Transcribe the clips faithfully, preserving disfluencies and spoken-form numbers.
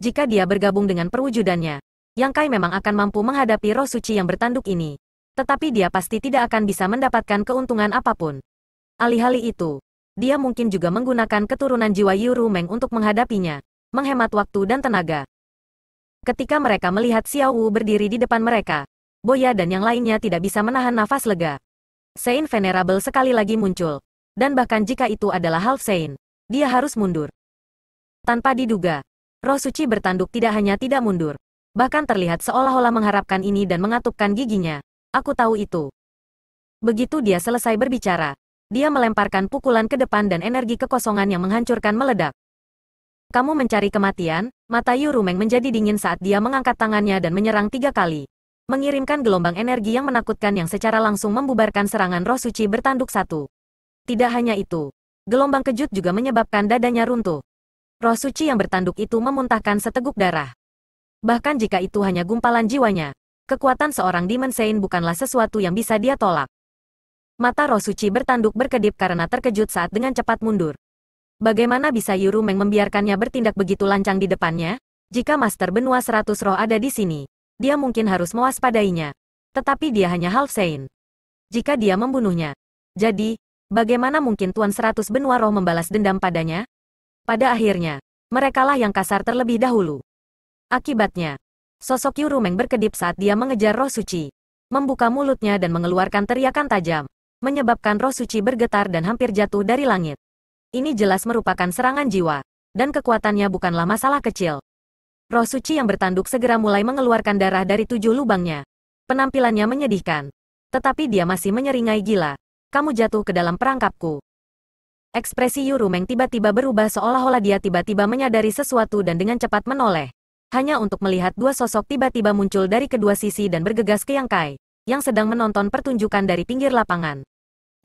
Jika dia bergabung dengan perwujudannya, Yang Kai memang akan mampu menghadapi roh suci yang bertanduk ini. Tetapi dia pasti tidak akan bisa mendapatkan keuntungan apapun. Alih-alih itu, dia mungkin juga menggunakan keturunan jiwa Yu Ru Meng untuk menghadapinya, menghemat waktu dan tenaga. Ketika mereka melihat Xiao Wu berdiri di depan mereka, Boya dan yang lainnya tidak bisa menahan nafas lega. Saint Venerable sekali lagi muncul, dan bahkan jika itu adalah Half Saint, dia harus mundur. Tanpa diduga, roh suci bertanduk tidak hanya tidak mundur, bahkan terlihat seolah-olah mengharapkan ini dan mengatupkan giginya. Aku tahu itu. Begitu dia selesai berbicara, dia melemparkan pukulan ke depan dan energi kekosongan yang menghancurkan meledak. Kamu mencari kematian? Mata Yu Ru Meng menjadi dingin saat dia mengangkat tangannya dan menyerang tiga kali, mengirimkan gelombang energi yang menakutkan yang secara langsung membubarkan serangan roh suci bertanduk satu. Tidak hanya itu, gelombang kejut juga menyebabkan dadanya runtuh. Roh suci yang bertanduk itu memuntahkan seteguk darah. Bahkan jika itu hanya gumpalan jiwanya, kekuatan seorang Demon Saint bukanlah sesuatu yang bisa dia tolak. Mata roh suci bertanduk berkedip karena terkejut saat dengan cepat mundur. Bagaimana bisa Yu Ru Meng membiarkannya bertindak begitu lancang di depannya? Jika Master Benua seratus Roh ada di sini, dia mungkin harus mewaspadainya. Tetapi dia hanya Half Saint. Jika dia membunuhnya, jadi bagaimana mungkin Tuan seratus Benua Roh membalas dendam padanya? Pada akhirnya, merekalah yang kasar terlebih dahulu. Akibatnya, sosok Yu Ru Meng berkedip saat dia mengejar roh suci, membuka mulutnya dan mengeluarkan teriakan tajam, menyebabkan roh suci bergetar dan hampir jatuh dari langit. Ini jelas merupakan serangan jiwa, dan kekuatannya bukanlah masalah kecil. Roh suci yang bertanduk segera mulai mengeluarkan darah dari tujuh lubangnya. Penampilannya menyedihkan, tetapi dia masih menyeringai gila. Kamu jatuh ke dalam perangkapku. Ekspresi Yu Ru Meng tiba-tiba berubah seolah-olah dia tiba-tiba menyadari sesuatu dan dengan cepat menoleh. Hanya untuk melihat dua sosok tiba-tiba muncul dari kedua sisi dan bergegas ke Yang Kai, yang sedang menonton pertunjukan dari pinggir lapangan.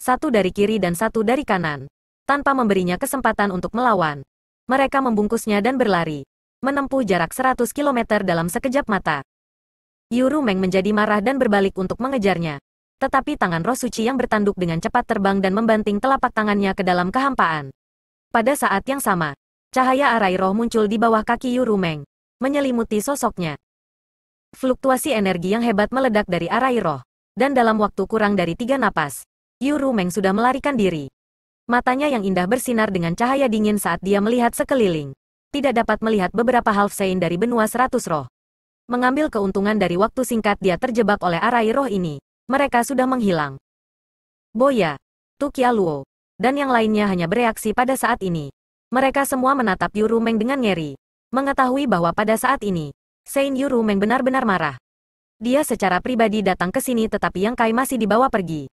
Satu dari kiri dan satu dari kanan. Tanpa memberinya kesempatan untuk melawan, mereka membungkusnya dan berlari, menempuh jarak seratus kilometer dalam sekejap mata. Yu Ru Meng menjadi marah dan berbalik untuk mengejarnya. Tetapi tangan roh suci yang bertanduk dengan cepat terbang dan membanting telapak tangannya ke dalam kehampaan. Pada saat yang sama, cahaya arai roh muncul di bawah kaki Yu Ru Meng, menyelimuti sosoknya. Fluktuasi energi yang hebat meledak dari arai roh, dan dalam waktu kurang dari tiga napas, Yu Ru Meng sudah melarikan diri. Matanya yang indah bersinar dengan cahaya dingin saat dia melihat sekeliling. Tidak dapat melihat beberapa Half Saint dari benua seratus roh. Mengambil keuntungan dari waktu singkat dia terjebak oleh arai roh ini. Mereka sudah menghilang. Boya, Tu Qialuo, dan yang lainnya hanya bereaksi pada saat ini. Mereka semua menatap Yu Ru Meng dengan ngeri, mengetahui bahwa pada saat ini, Saint Yu Ru Meng benar-benar marah. Dia secara pribadi datang ke sini tetapi Yang Kai masih dibawa pergi.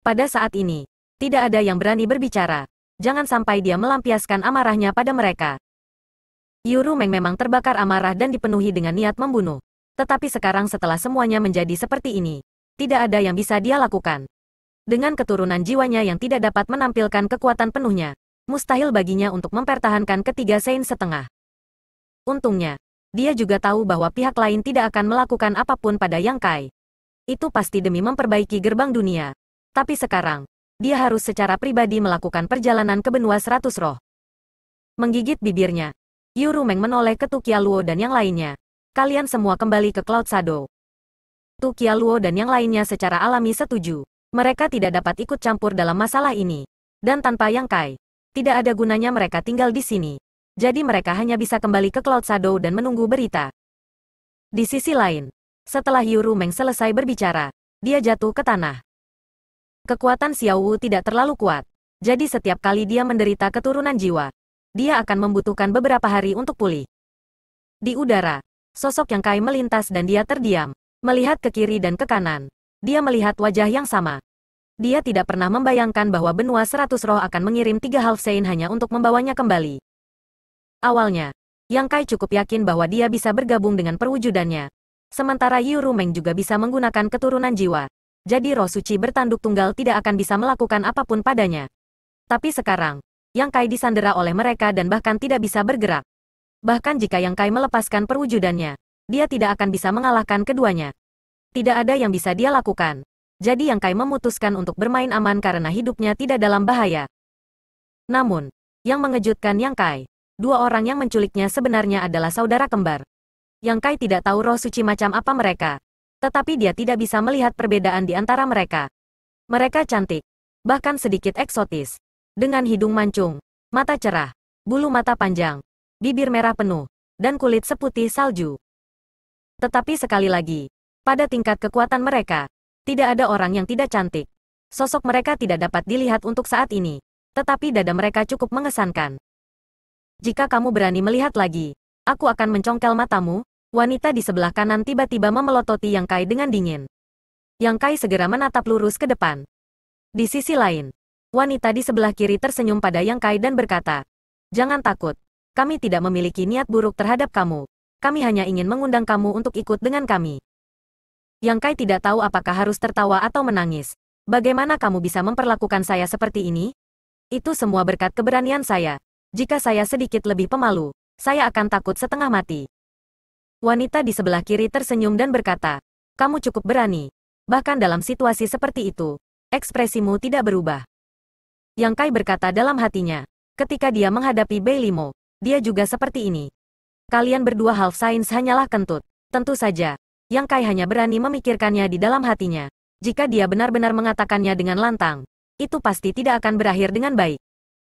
Pada saat ini, tidak ada yang berani berbicara. Jangan sampai dia melampiaskan amarahnya pada mereka. Yu Ru Meng memang terbakar amarah dan dipenuhi dengan niat membunuh. Tetapi sekarang setelah semuanya menjadi seperti ini, tidak ada yang bisa dia lakukan. Dengan keturunan jiwanya yang tidak dapat menampilkan kekuatan penuhnya, mustahil baginya untuk mempertahankan ketiga Saint setengah. Untungnya, dia juga tahu bahwa pihak lain tidak akan melakukan apapun pada Yang Kai. Itu pasti demi memperbaiki gerbang dunia. Tapi sekarang, dia harus secara pribadi melakukan perjalanan ke benua seratus roh. Menggigit bibirnya, Yu Ru Meng menoleh ke Tu Qialuo dan yang lainnya. Kalian semua kembali ke Cloud Shadow. Tu Qialuo dan yang lainnya secara alami setuju. Mereka tidak dapat ikut campur dalam masalah ini. Dan tanpa Yang Kai, tidak ada gunanya mereka tinggal di sini. Jadi mereka hanya bisa kembali ke Cloud Shadow dan menunggu berita. Di sisi lain, setelah Yu Ru Meng selesai berbicara, dia jatuh ke tanah. Kekuatan Xiao Wu tidak terlalu kuat. Jadi setiap kali dia menderita keturunan jiwa, dia akan membutuhkan beberapa hari untuk pulih. Di udara, sosok Yang Kai melintas dan dia terdiam. Melihat ke kiri dan ke kanan, dia melihat wajah yang sama. Dia tidak pernah membayangkan bahwa benua seratus roh akan mengirim tiga Half Saint hanya untuk membawanya kembali. Awalnya, Yang Kai cukup yakin bahwa dia bisa bergabung dengan perwujudannya. Sementara Yu Ru Meng juga bisa menggunakan keturunan jiwa. Jadi roh suci bertanduk tunggal tidak akan bisa melakukan apapun padanya. Tapi sekarang, Yang Kai disandera oleh mereka dan bahkan tidak bisa bergerak. Bahkan jika Yang Kai melepaskan perwujudannya, dia tidak akan bisa mengalahkan keduanya. Tidak ada yang bisa dia lakukan. Jadi Yang Kai memutuskan untuk bermain aman karena hidupnya tidak dalam bahaya. Namun, yang mengejutkan Yang Kai dua orang yang menculiknya sebenarnya adalah saudara kembar. Yang Kai tidak tahu roh suci macam apa mereka. Tetapi dia tidak bisa melihat perbedaan di antara mereka. Mereka cantik, bahkan sedikit eksotis. Dengan hidung mancung, mata cerah, bulu mata panjang, bibir merah penuh, dan kulit seputih salju. Tetapi sekali lagi, pada tingkat kekuatan mereka, tidak ada orang yang tidak cantik. Sosok mereka tidak dapat dilihat untuk saat ini, tetapi dada mereka cukup mengesankan. Jika kamu berani melihat lagi, aku akan mencongkel matamu. Wanita di sebelah kanan tiba-tiba memelototi Yang Kai dengan dingin. Yang Kai segera menatap lurus ke depan. Di sisi lain, wanita di sebelah kiri tersenyum pada Yang Kai dan berkata, "Jangan takut, kami tidak memiliki niat buruk terhadap kamu. Kami hanya ingin mengundang kamu untuk ikut dengan kami." Yang Kai tidak tahu apakah harus tertawa atau menangis. "Bagaimana kamu bisa memperlakukan saya seperti ini? Itu semua berkat keberanian saya. Jika saya sedikit lebih pemalu, saya akan takut setengah mati." Wanita di sebelah kiri tersenyum dan berkata, "Kamu cukup berani. Bahkan dalam situasi seperti itu, ekspresimu tidak berubah." Yang Kai berkata dalam hatinya, ketika dia menghadapi Bailey Mo, dia juga seperti ini. "Kalian berdua half sains hanyalah kentut." Tentu saja, Yang Kai hanya berani memikirkannya di dalam hatinya. Jika dia benar-benar mengatakannya dengan lantang, itu pasti tidak akan berakhir dengan baik.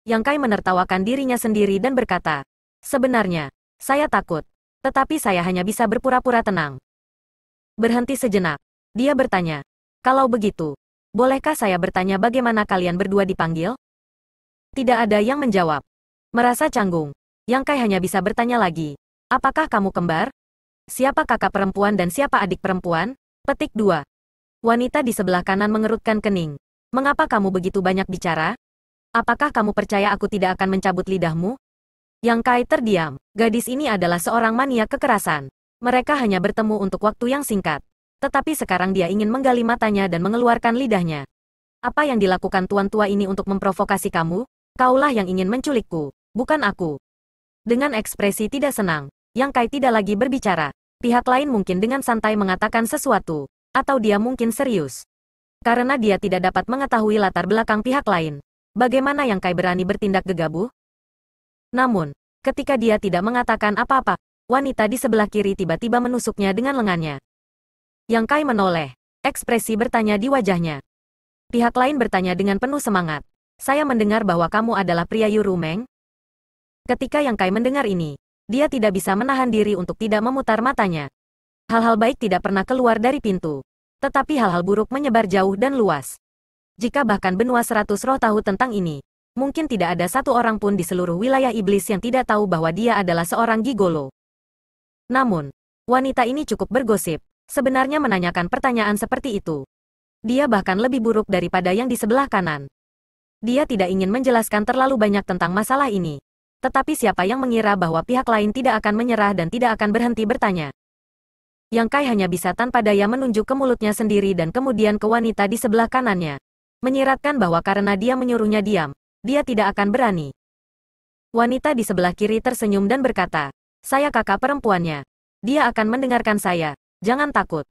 Yang Kai menertawakan dirinya sendiri dan berkata, "Sebenarnya, saya takut. Tetapi saya hanya bisa berpura-pura tenang." Berhenti sejenak, dia bertanya, "Kalau begitu, bolehkah saya bertanya bagaimana kalian berdua dipanggil?" Tidak ada yang menjawab. Merasa canggung, Yang Kai hanya bisa bertanya lagi, "Apakah kamu kembar? Siapa kakak perempuan dan siapa adik perempuan?" Petik dua. Wanita di sebelah kanan mengerutkan kening. "Mengapa kamu begitu banyak bicara? Apakah kamu percaya aku tidak akan mencabut lidahmu?" Yang Kai terdiam. Gadis ini adalah seorang maniak kekerasan. Mereka hanya bertemu untuk waktu yang singkat. Tetapi sekarang dia ingin menggali matanya dan mengeluarkan lidahnya. "Apa yang dilakukan tuan tua ini untuk memprovokasi kamu? Kaulah yang ingin menculikku, bukan aku." Dengan ekspresi tidak senang, Yang Kai tidak lagi berbicara. Pihak lain mungkin dengan santai mengatakan sesuatu, atau dia mungkin serius. Karena dia tidak dapat mengetahui latar belakang pihak lain, bagaimana Yang Kai berani bertindak gegabah? Namun, ketika dia tidak mengatakan apa-apa, wanita di sebelah kiri tiba-tiba menusuknya dengan lengannya. Yang Kai menoleh, ekspresi bertanya di wajahnya. Pihak lain bertanya dengan penuh semangat, "Saya mendengar bahwa kamu adalah pria Yu Ru Meng?" Ketika Yang Kai mendengar ini, dia tidak bisa menahan diri untuk tidak memutar matanya. Hal-hal baik tidak pernah keluar dari pintu, tetapi hal-hal buruk menyebar jauh dan luas. Jika bahkan benua seratus roh tahu tentang ini, mungkin tidak ada satu orang pun di seluruh wilayah iblis yang tidak tahu bahwa dia adalah seorang gigolo. Namun, wanita ini cukup bergosip, sebenarnya menanyakan pertanyaan seperti itu. Dia bahkan lebih buruk daripada yang di sebelah kanan. Dia tidak ingin menjelaskan terlalu banyak tentang masalah ini. Tetapi siapa yang mengira bahwa pihak lain tidak akan menyerah dan tidak akan berhenti bertanya? Yang Kai hanya bisa tanpa daya menunjuk ke mulutnya sendiri dan kemudian ke wanita di sebelah kanannya. Menyiratkan bahwa karena dia menyuruhnya diam, dia tidak akan berani. Wanita di sebelah kiri tersenyum dan berkata, "Saya kakak perempuannya. Dia akan mendengarkan saya. Jangan takut."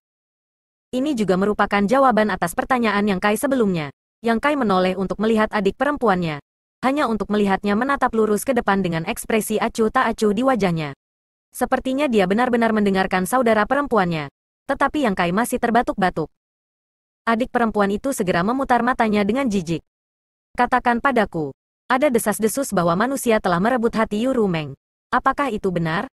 Ini juga merupakan jawaban atas pertanyaan Yang Kai sebelumnya. Yang Kai menoleh untuk melihat adik perempuannya. Hanya untuk melihatnya menatap lurus ke depan dengan ekspresi acuh tak acuh di wajahnya. Sepertinya dia benar-benar mendengarkan saudara perempuannya. Tetapi Yang Kai masih terbatuk-batuk. Adik perempuan itu segera memutar matanya dengan jijik. "Katakan padaku, ada desas-desus bahwa manusia telah merebut hati Yu Ru Meng. Apakah itu benar?"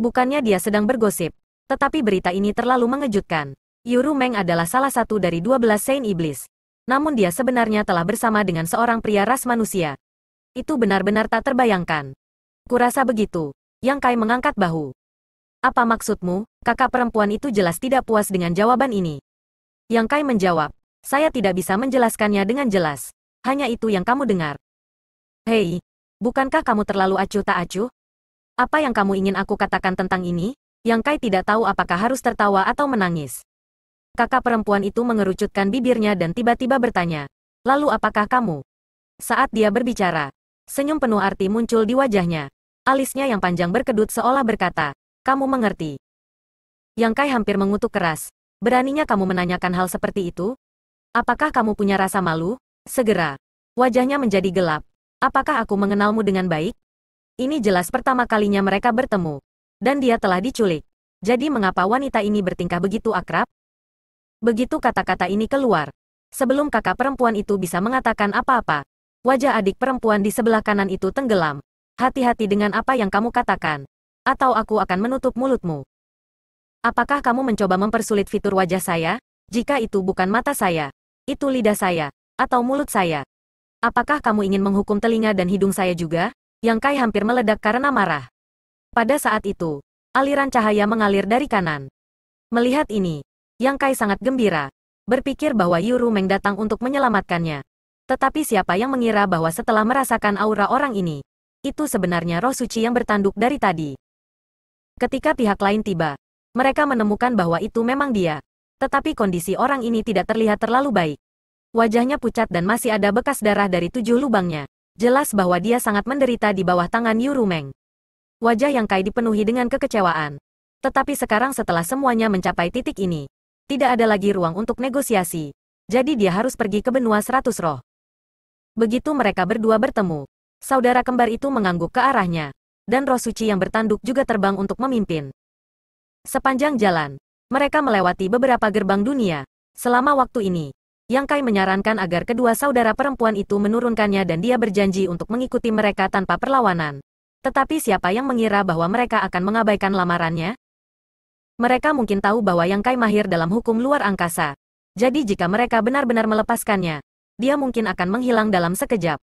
Bukannya dia sedang bergosip, tetapi berita ini terlalu mengejutkan. Yu Ru Meng adalah salah satu dari dua belas Saint Iblis. Namun dia sebenarnya telah bersama dengan seorang pria ras manusia. Itu benar-benar tak terbayangkan. "Kurasa begitu." Yang Kai mengangkat bahu. "Apa maksudmu?" Kakak perempuan itu jelas tidak puas dengan jawaban ini. Yang Kai menjawab, "Saya tidak bisa menjelaskannya dengan jelas. Hanya itu yang kamu dengar." "Hei, bukankah kamu terlalu acuh tak acuh? Apa yang kamu ingin aku katakan tentang ini?" Yang Kai tidak tahu apakah harus tertawa atau menangis. Kakak perempuan itu mengerucutkan bibirnya dan tiba-tiba bertanya, "Lalu apakah kamu?" Saat dia berbicara, senyum penuh arti muncul di wajahnya. Alisnya yang panjang berkedut seolah berkata, "Kamu mengerti." Yang Kai hampir mengutuk keras. "Beraninya kamu menanyakan hal seperti itu? Apakah kamu punya rasa malu?" Segera, wajahnya menjadi gelap. "Apakah aku mengenalmu dengan baik? Ini jelas pertama kalinya mereka bertemu. Dan dia telah diculik. Jadi mengapa wanita ini bertingkah begitu akrab? Begitu kata-kata ini keluar, sebelum kakak perempuan itu bisa mengatakan apa-apa, wajah adik perempuan di sebelah kanan itu tenggelam. Hati-hati dengan apa yang kamu katakan, atau aku akan menutup mulutmu. Apakah kamu mencoba mempersulit fitur wajah saya? Jika itu bukan mata saya, itu lidah saya, atau mulut saya. Apakah kamu ingin menghukum telinga dan hidung saya juga? Yang Kai hampir meledak karena marah. Pada saat itu, aliran cahaya mengalir dari kanan. Melihat ini, Yang Kai sangat gembira, berpikir bahwa Yu Ru Meng datang untuk menyelamatkannya. Tetapi siapa yang mengira bahwa setelah merasakan aura orang ini, itu sebenarnya roh suci yang bertanduk dari tadi. Ketika pihak lain tiba, mereka menemukan bahwa itu memang dia. Tetapi kondisi orang ini tidak terlihat terlalu baik. Wajahnya pucat dan masih ada bekas darah dari tujuh lubangnya. Jelas bahwa dia sangat menderita di bawah tangan Yu Ru Meng. Wajah Yang Kai dipenuhi dengan kekecewaan. Tetapi sekarang setelah semuanya mencapai titik ini, tidak ada lagi ruang untuk negosiasi. Jadi dia harus pergi ke benua seratus roh. Begitu mereka berdua bertemu, saudara kembar itu mengangguk ke arahnya. Dan roh suci yang bertanduk juga terbang untuk memimpin. Sepanjang jalan, mereka melewati beberapa gerbang dunia. Selama waktu ini, Yang Kai menyarankan agar kedua saudara perempuan itu menurunkannya dan dia berjanji untuk mengikuti mereka tanpa perlawanan. Tetapi siapa yang mengira bahwa mereka akan mengabaikan lamarannya? Mereka mungkin tahu bahwa Yang Kai mahir dalam hukum luar angkasa. Jadi jika mereka benar-benar melepaskannya, dia mungkin akan menghilang dalam sekejap.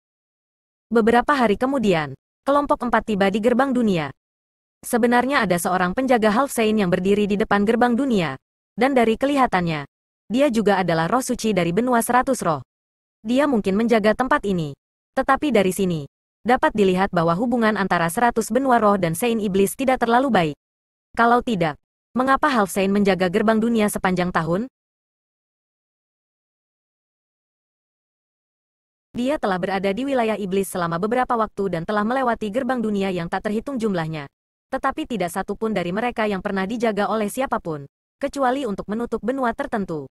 Beberapa hari kemudian, kelompok empat tiba di gerbang dunia. Sebenarnya ada seorang penjaga Halfsein yang berdiri di depan gerbang dunia. Dan dari kelihatannya, dia juga adalah roh suci dari benua seratus roh. Dia mungkin menjaga tempat ini. Tetapi dari sini, dapat dilihat bahwa hubungan antara seratus benua roh dan Sein Iblis tidak terlalu baik. Kalau tidak, mengapa Halfsein menjaga gerbang dunia sepanjang tahun? Dia telah berada di wilayah iblis selama beberapa waktu dan telah melewati gerbang dunia yang tak terhitung jumlahnya. Tetapi tidak satupun dari mereka yang pernah dijaga oleh siapapun, kecuali untuk menutup benua tertentu.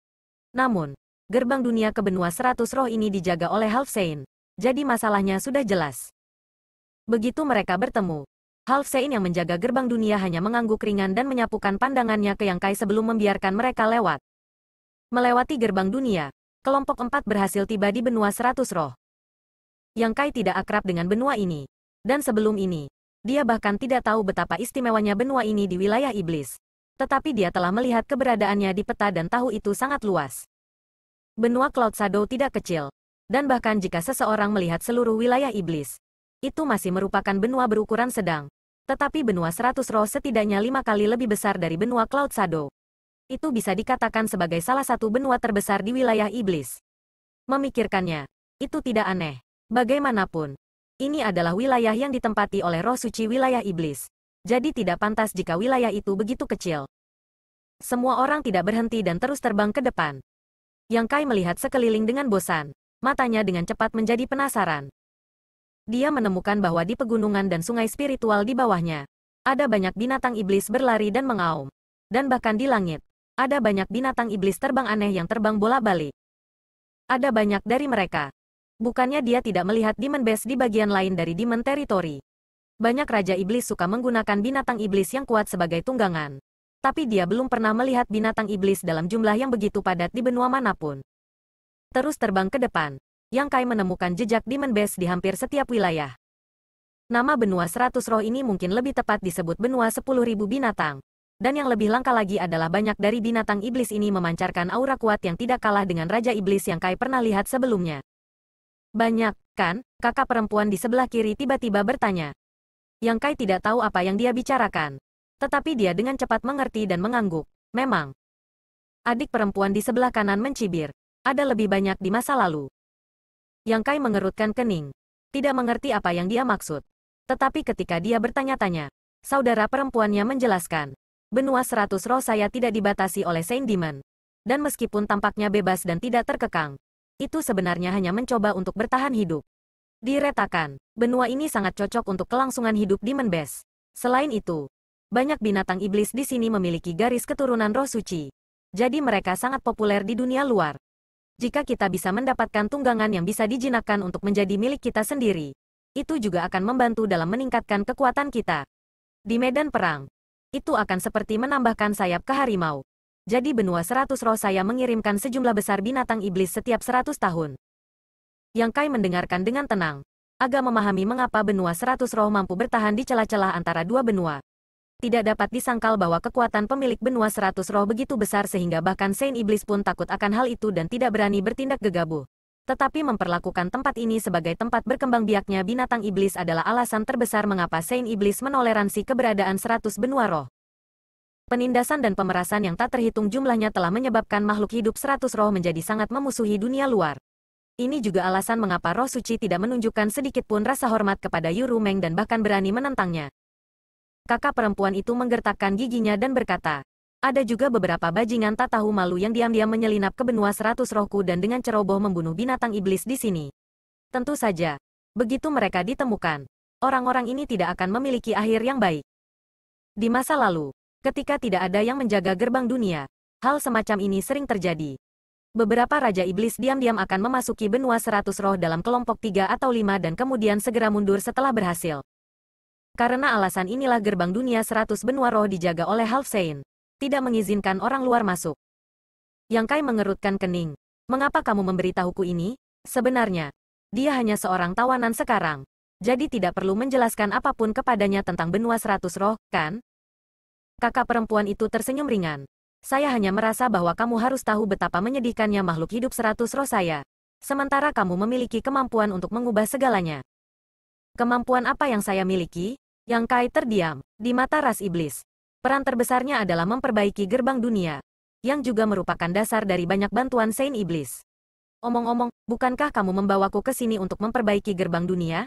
Namun, gerbang dunia ke benua seratus roh ini dijaga oleh Halfsein. Jadi masalahnya sudah jelas. Begitu mereka bertemu, Halfsein yang menjaga gerbang dunia hanya mengangguk ringan dan menyapukan pandangannya ke Yang Kai sebelum membiarkan mereka lewat. Melewati gerbang dunia, kelompok empat berhasil tiba di benua seratus roh. Yang Kai tidak akrab dengan benua ini. Dan sebelum ini, dia bahkan tidak tahu betapa istimewanya benua ini di wilayah iblis. Tetapi dia telah melihat keberadaannya di peta dan tahu itu sangat luas. Benua Cloud Shadow tidak kecil. Dan bahkan jika seseorang melihat seluruh wilayah iblis, itu masih merupakan benua berukuran sedang. Tetapi benua seratus roh setidaknya lima kali lebih besar dari benua Cloud Shadow. Itu bisa dikatakan sebagai salah satu benua terbesar di wilayah iblis. Memikirkannya, itu tidak aneh. Bagaimanapun, ini adalah wilayah yang ditempati oleh roh suci wilayah iblis. Jadi tidak pantas jika wilayah itu begitu kecil. Semua orang tidak berhenti dan terus terbang ke depan. Yang Kai melihat sekeliling dengan bosan. Matanya dengan cepat menjadi penasaran. Dia menemukan bahwa di pegunungan dan sungai spiritual di bawahnya, ada banyak binatang iblis berlari dan mengaum. Dan bahkan di langit, ada banyak binatang iblis terbang aneh yang terbang bola-balik. Ada banyak dari mereka. Bukannya dia tidak melihat Demon Base di bagian lain dari Demon Territory. Banyak raja iblis suka menggunakan binatang iblis yang kuat sebagai tunggangan. Tapi dia belum pernah melihat binatang iblis dalam jumlah yang begitu padat di benua manapun. Terus terbang ke depan, Yang Kai menemukan jejak Demon Base di hampir setiap wilayah. Nama benua seratus roh ini mungkin lebih tepat disebut benua sepuluh ribu binatang. Dan yang lebih langka lagi adalah banyak dari binatang iblis ini memancarkan aura kuat yang tidak kalah dengan raja iblis yang Kai pernah lihat sebelumnya. Banyak, kan? Kakak perempuan di sebelah kiri tiba-tiba bertanya. Yang Kai tidak tahu apa yang dia bicarakan. Tetapi dia dengan cepat mengerti dan mengangguk. Memang. Adik perempuan di sebelah kanan mencibir. Ada lebih banyak di masa lalu. Yang Kai mengerutkan kening. Tidak mengerti apa yang dia maksud. Tetapi ketika dia bertanya-tanya, saudara perempuannya menjelaskan. Benua seratus roh saya tidak dibatasi oleh Saint Demon. Dan meskipun tampaknya bebas dan tidak terkekang, itu sebenarnya hanya mencoba untuk bertahan hidup. Diretakan, benua ini sangat cocok untuk kelangsungan hidup Demon Base. Selain itu, banyak binatang iblis di sini memiliki garis keturunan roh suci. Jadi mereka sangat populer di dunia luar. Jika kita bisa mendapatkan tunggangan yang bisa dijinakkan untuk menjadi milik kita sendiri, itu juga akan membantu dalam meningkatkan kekuatan kita. Di medan perang, itu akan seperti menambahkan sayap ke harimau. Jadi benua seratus roh saya mengirimkan sejumlah besar binatang iblis setiap seratus tahun. Yang Kai mendengarkan dengan tenang. Agak memahami mengapa benua seratus roh mampu bertahan di celah-celah antara dua benua. Tidak dapat disangkal bahwa kekuatan pemilik benua seratus roh begitu besar sehingga bahkan Saint Iblis pun takut akan hal itu dan tidak berani bertindak gegabah. Tetapi memperlakukan tempat ini sebagai tempat berkembang biaknya binatang iblis adalah alasan terbesar mengapa Saint Iblis menoleransi keberadaan seratus benua roh. Penindasan dan pemerasan yang tak terhitung jumlahnya telah menyebabkan makhluk hidup seratus roh menjadi sangat memusuhi dunia luar. Ini juga alasan mengapa roh suci tidak menunjukkan sedikitpun rasa hormat kepada Yu Ru Meng dan bahkan berani menentangnya. Kakak perempuan itu menggertakkan giginya dan berkata, ada juga beberapa bajingan tak tahu malu yang diam-diam menyelinap ke benua seratus rohku dan dengan ceroboh membunuh binatang iblis di sini. Tentu saja, begitu mereka ditemukan, orang-orang ini tidak akan memiliki akhir yang baik. Di masa lalu, ketika tidak ada yang menjaga gerbang dunia, hal semacam ini sering terjadi. Beberapa raja iblis diam-diam akan memasuki benua seratus roh dalam kelompok tiga atau lima dan kemudian segera mundur setelah berhasil. Karena alasan inilah gerbang dunia seratus benua roh dijaga oleh Half Saint. Tidak mengizinkan orang luar masuk. Yang Kai mengerutkan kening. Mengapa kamu memberitahuku ini? Sebenarnya, dia hanya seorang tawanan sekarang. Jadi tidak perlu menjelaskan apapun kepadanya tentang benua seratus roh, kan? Kakak perempuan itu tersenyum ringan. Saya hanya merasa bahwa kamu harus tahu betapa menyedihkannya makhluk hidup seratus roh saya. Sementara kamu memiliki kemampuan untuk mengubah segalanya. Kemampuan apa yang saya miliki? Yang Kai terdiam, di mata ras iblis. Peran terbesarnya adalah memperbaiki gerbang dunia, yang juga merupakan dasar dari banyak bantuan Saint Iblis. Omong-omong, bukankah kamu membawaku ke sini untuk memperbaiki gerbang dunia?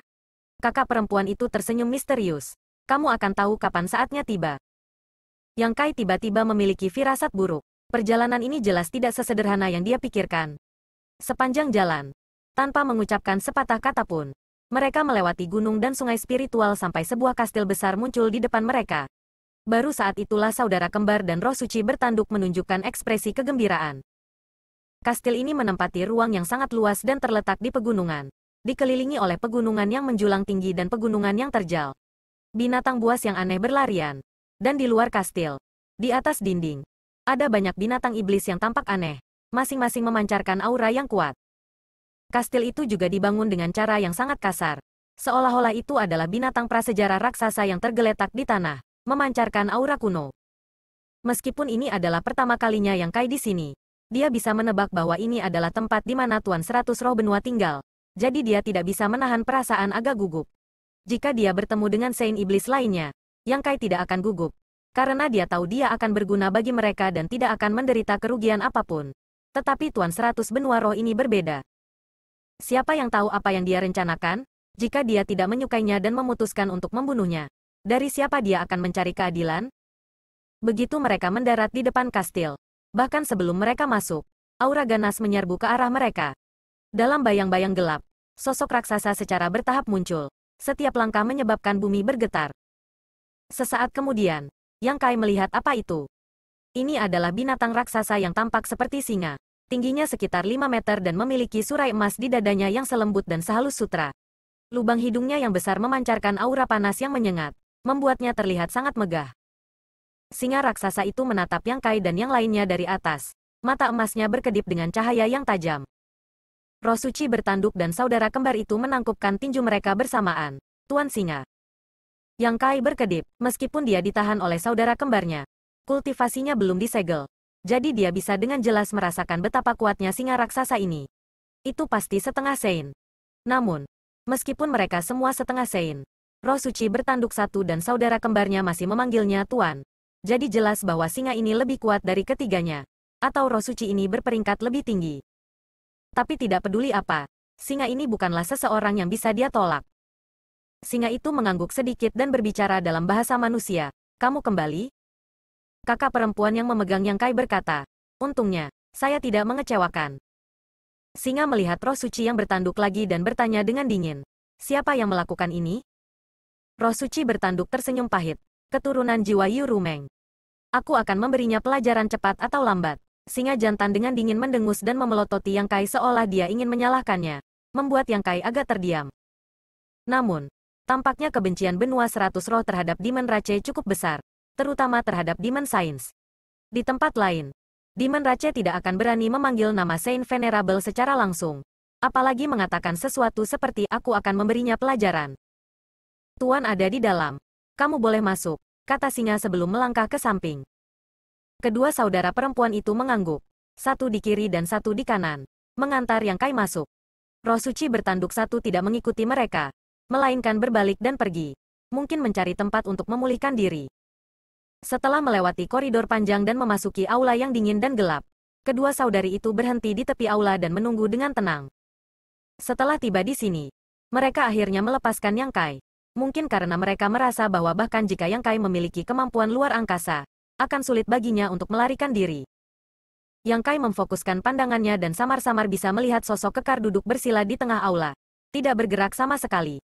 Kakak perempuan itu tersenyum misterius. Kamu akan tahu kapan saatnya tiba. Yang Kai tiba-tiba memiliki firasat buruk. Perjalanan ini jelas tidak sesederhana yang dia pikirkan. Sepanjang jalan, tanpa mengucapkan sepatah kata pun, mereka melewati gunung dan sungai spiritual sampai sebuah kastil besar muncul di depan mereka. Baru saat itulah saudara kembar dan roh suci bertanduk menunjukkan ekspresi kegembiraan. Kastil ini menempati ruang yang sangat luas dan terletak di pegunungan. Dikelilingi oleh pegunungan yang menjulang tinggi dan pegunungan yang terjal. Binatang buas yang aneh berlarian. Dan di luar kastil, di atas dinding, ada banyak binatang iblis yang tampak aneh. Masing-masing memancarkan aura yang kuat. Kastil itu juga dibangun dengan cara yang sangat kasar. Seolah-olah itu adalah binatang prasejarah raksasa yang tergeletak di tanah. Memancarkan aura kuno. Meskipun ini adalah pertama kalinya Yang Kai di sini, dia bisa menebak bahwa ini adalah tempat di mana Tuan Seratus Roh Benua tinggal. Jadi dia tidak bisa menahan perasaan agak gugup. Jika dia bertemu dengan Saint Iblis lainnya, Yang Kai tidak akan gugup. Karena dia tahu dia akan berguna bagi mereka dan tidak akan menderita kerugian apapun. Tetapi Tuan Seratus Benua Roh ini berbeda. Siapa yang tahu apa yang dia rencanakan? Jika dia tidak menyukainya dan memutuskan untuk membunuhnya. Dari siapa dia akan mencari keadilan? Begitu mereka mendarat di depan kastil. Bahkan sebelum mereka masuk, aura ganas menyerbu ke arah mereka. Dalam bayang-bayang gelap, sosok raksasa secara bertahap muncul. Setiap langkah menyebabkan bumi bergetar. Sesaat kemudian, Yang Kai melihat apa itu. Ini adalah binatang raksasa yang tampak seperti singa. Tingginya sekitar lima meter dan memiliki surai emas di dadanya yang selembut dan sehalus sutra. Lubang hidungnya yang besar memancarkan aura panas yang menyengat. Membuatnya terlihat sangat megah. Singa raksasa itu menatap Yang Kai dan yang lainnya dari atas. Mata emasnya berkedip dengan cahaya yang tajam. Roh suci bertanduk dan saudara kembar itu menangkupkan tinju mereka bersamaan. Tuan Singa. Yang Kai berkedip, meskipun dia ditahan oleh saudara kembarnya. Kultivasinya belum disegel. Jadi dia bisa dengan jelas merasakan betapa kuatnya singa raksasa ini. Itu pasti setengah Saint. Namun, meskipun mereka semua setengah Saint, Roh Suci Bertanduk satu dan saudara kembarnya masih memanggilnya Tuan. Jadi jelas bahwa singa ini lebih kuat dari ketiganya. Atau Roh Suci ini berperingkat lebih tinggi. Tapi tidak peduli apa, singa ini bukanlah seseorang yang bisa dia tolak. Singa itu mengangguk sedikit dan berbicara dalam bahasa manusia. Kamu kembali? Kakak perempuan yang memegang Yang Kai berkata, untungnya, saya tidak mengecewakan. Singa melihat Roh Suci yang bertanduk lagi dan bertanya dengan dingin. Siapa yang melakukan ini? Roh Suci Bertanduk tersenyum pahit. Keturunan jiwa Yu Ru Meng. Aku akan memberinya pelajaran cepat atau lambat. Singa jantan dengan dingin mendengus dan memelototi Yang Kai seolah dia ingin menyalahkannya. Membuat Yang Kai agak terdiam. Namun, tampaknya kebencian benua seratus roh terhadap Demon Rache cukup besar, terutama terhadap Demon Science. Di tempat lain, Demon Rache tidak akan berani memanggil nama Saint Venerable secara langsung, apalagi mengatakan sesuatu seperti aku akan memberinya pelajaran. Tuan ada di dalam. Kamu boleh masuk, kata singa sebelum melangkah ke samping. Kedua saudara perempuan itu mengangguk, satu di kiri dan satu di kanan, mengantar Yang Kai masuk. Roh suci bertanduk satu tidak mengikuti mereka, melainkan berbalik dan pergi, mungkin mencari tempat untuk memulihkan diri. Setelah melewati koridor panjang dan memasuki aula yang dingin dan gelap, kedua saudari itu berhenti di tepi aula dan menunggu dengan tenang. Setelah tiba di sini, mereka akhirnya melepaskan Yang Kai. Mungkin karena mereka merasa bahwa bahkan jika Yang Kai memiliki kemampuan luar angkasa, akan sulit baginya untuk melarikan diri. Yang Kai memfokuskan pandangannya dan samar-samar bisa melihat sosok kekar duduk bersila di tengah aula, tidak bergerak sama sekali.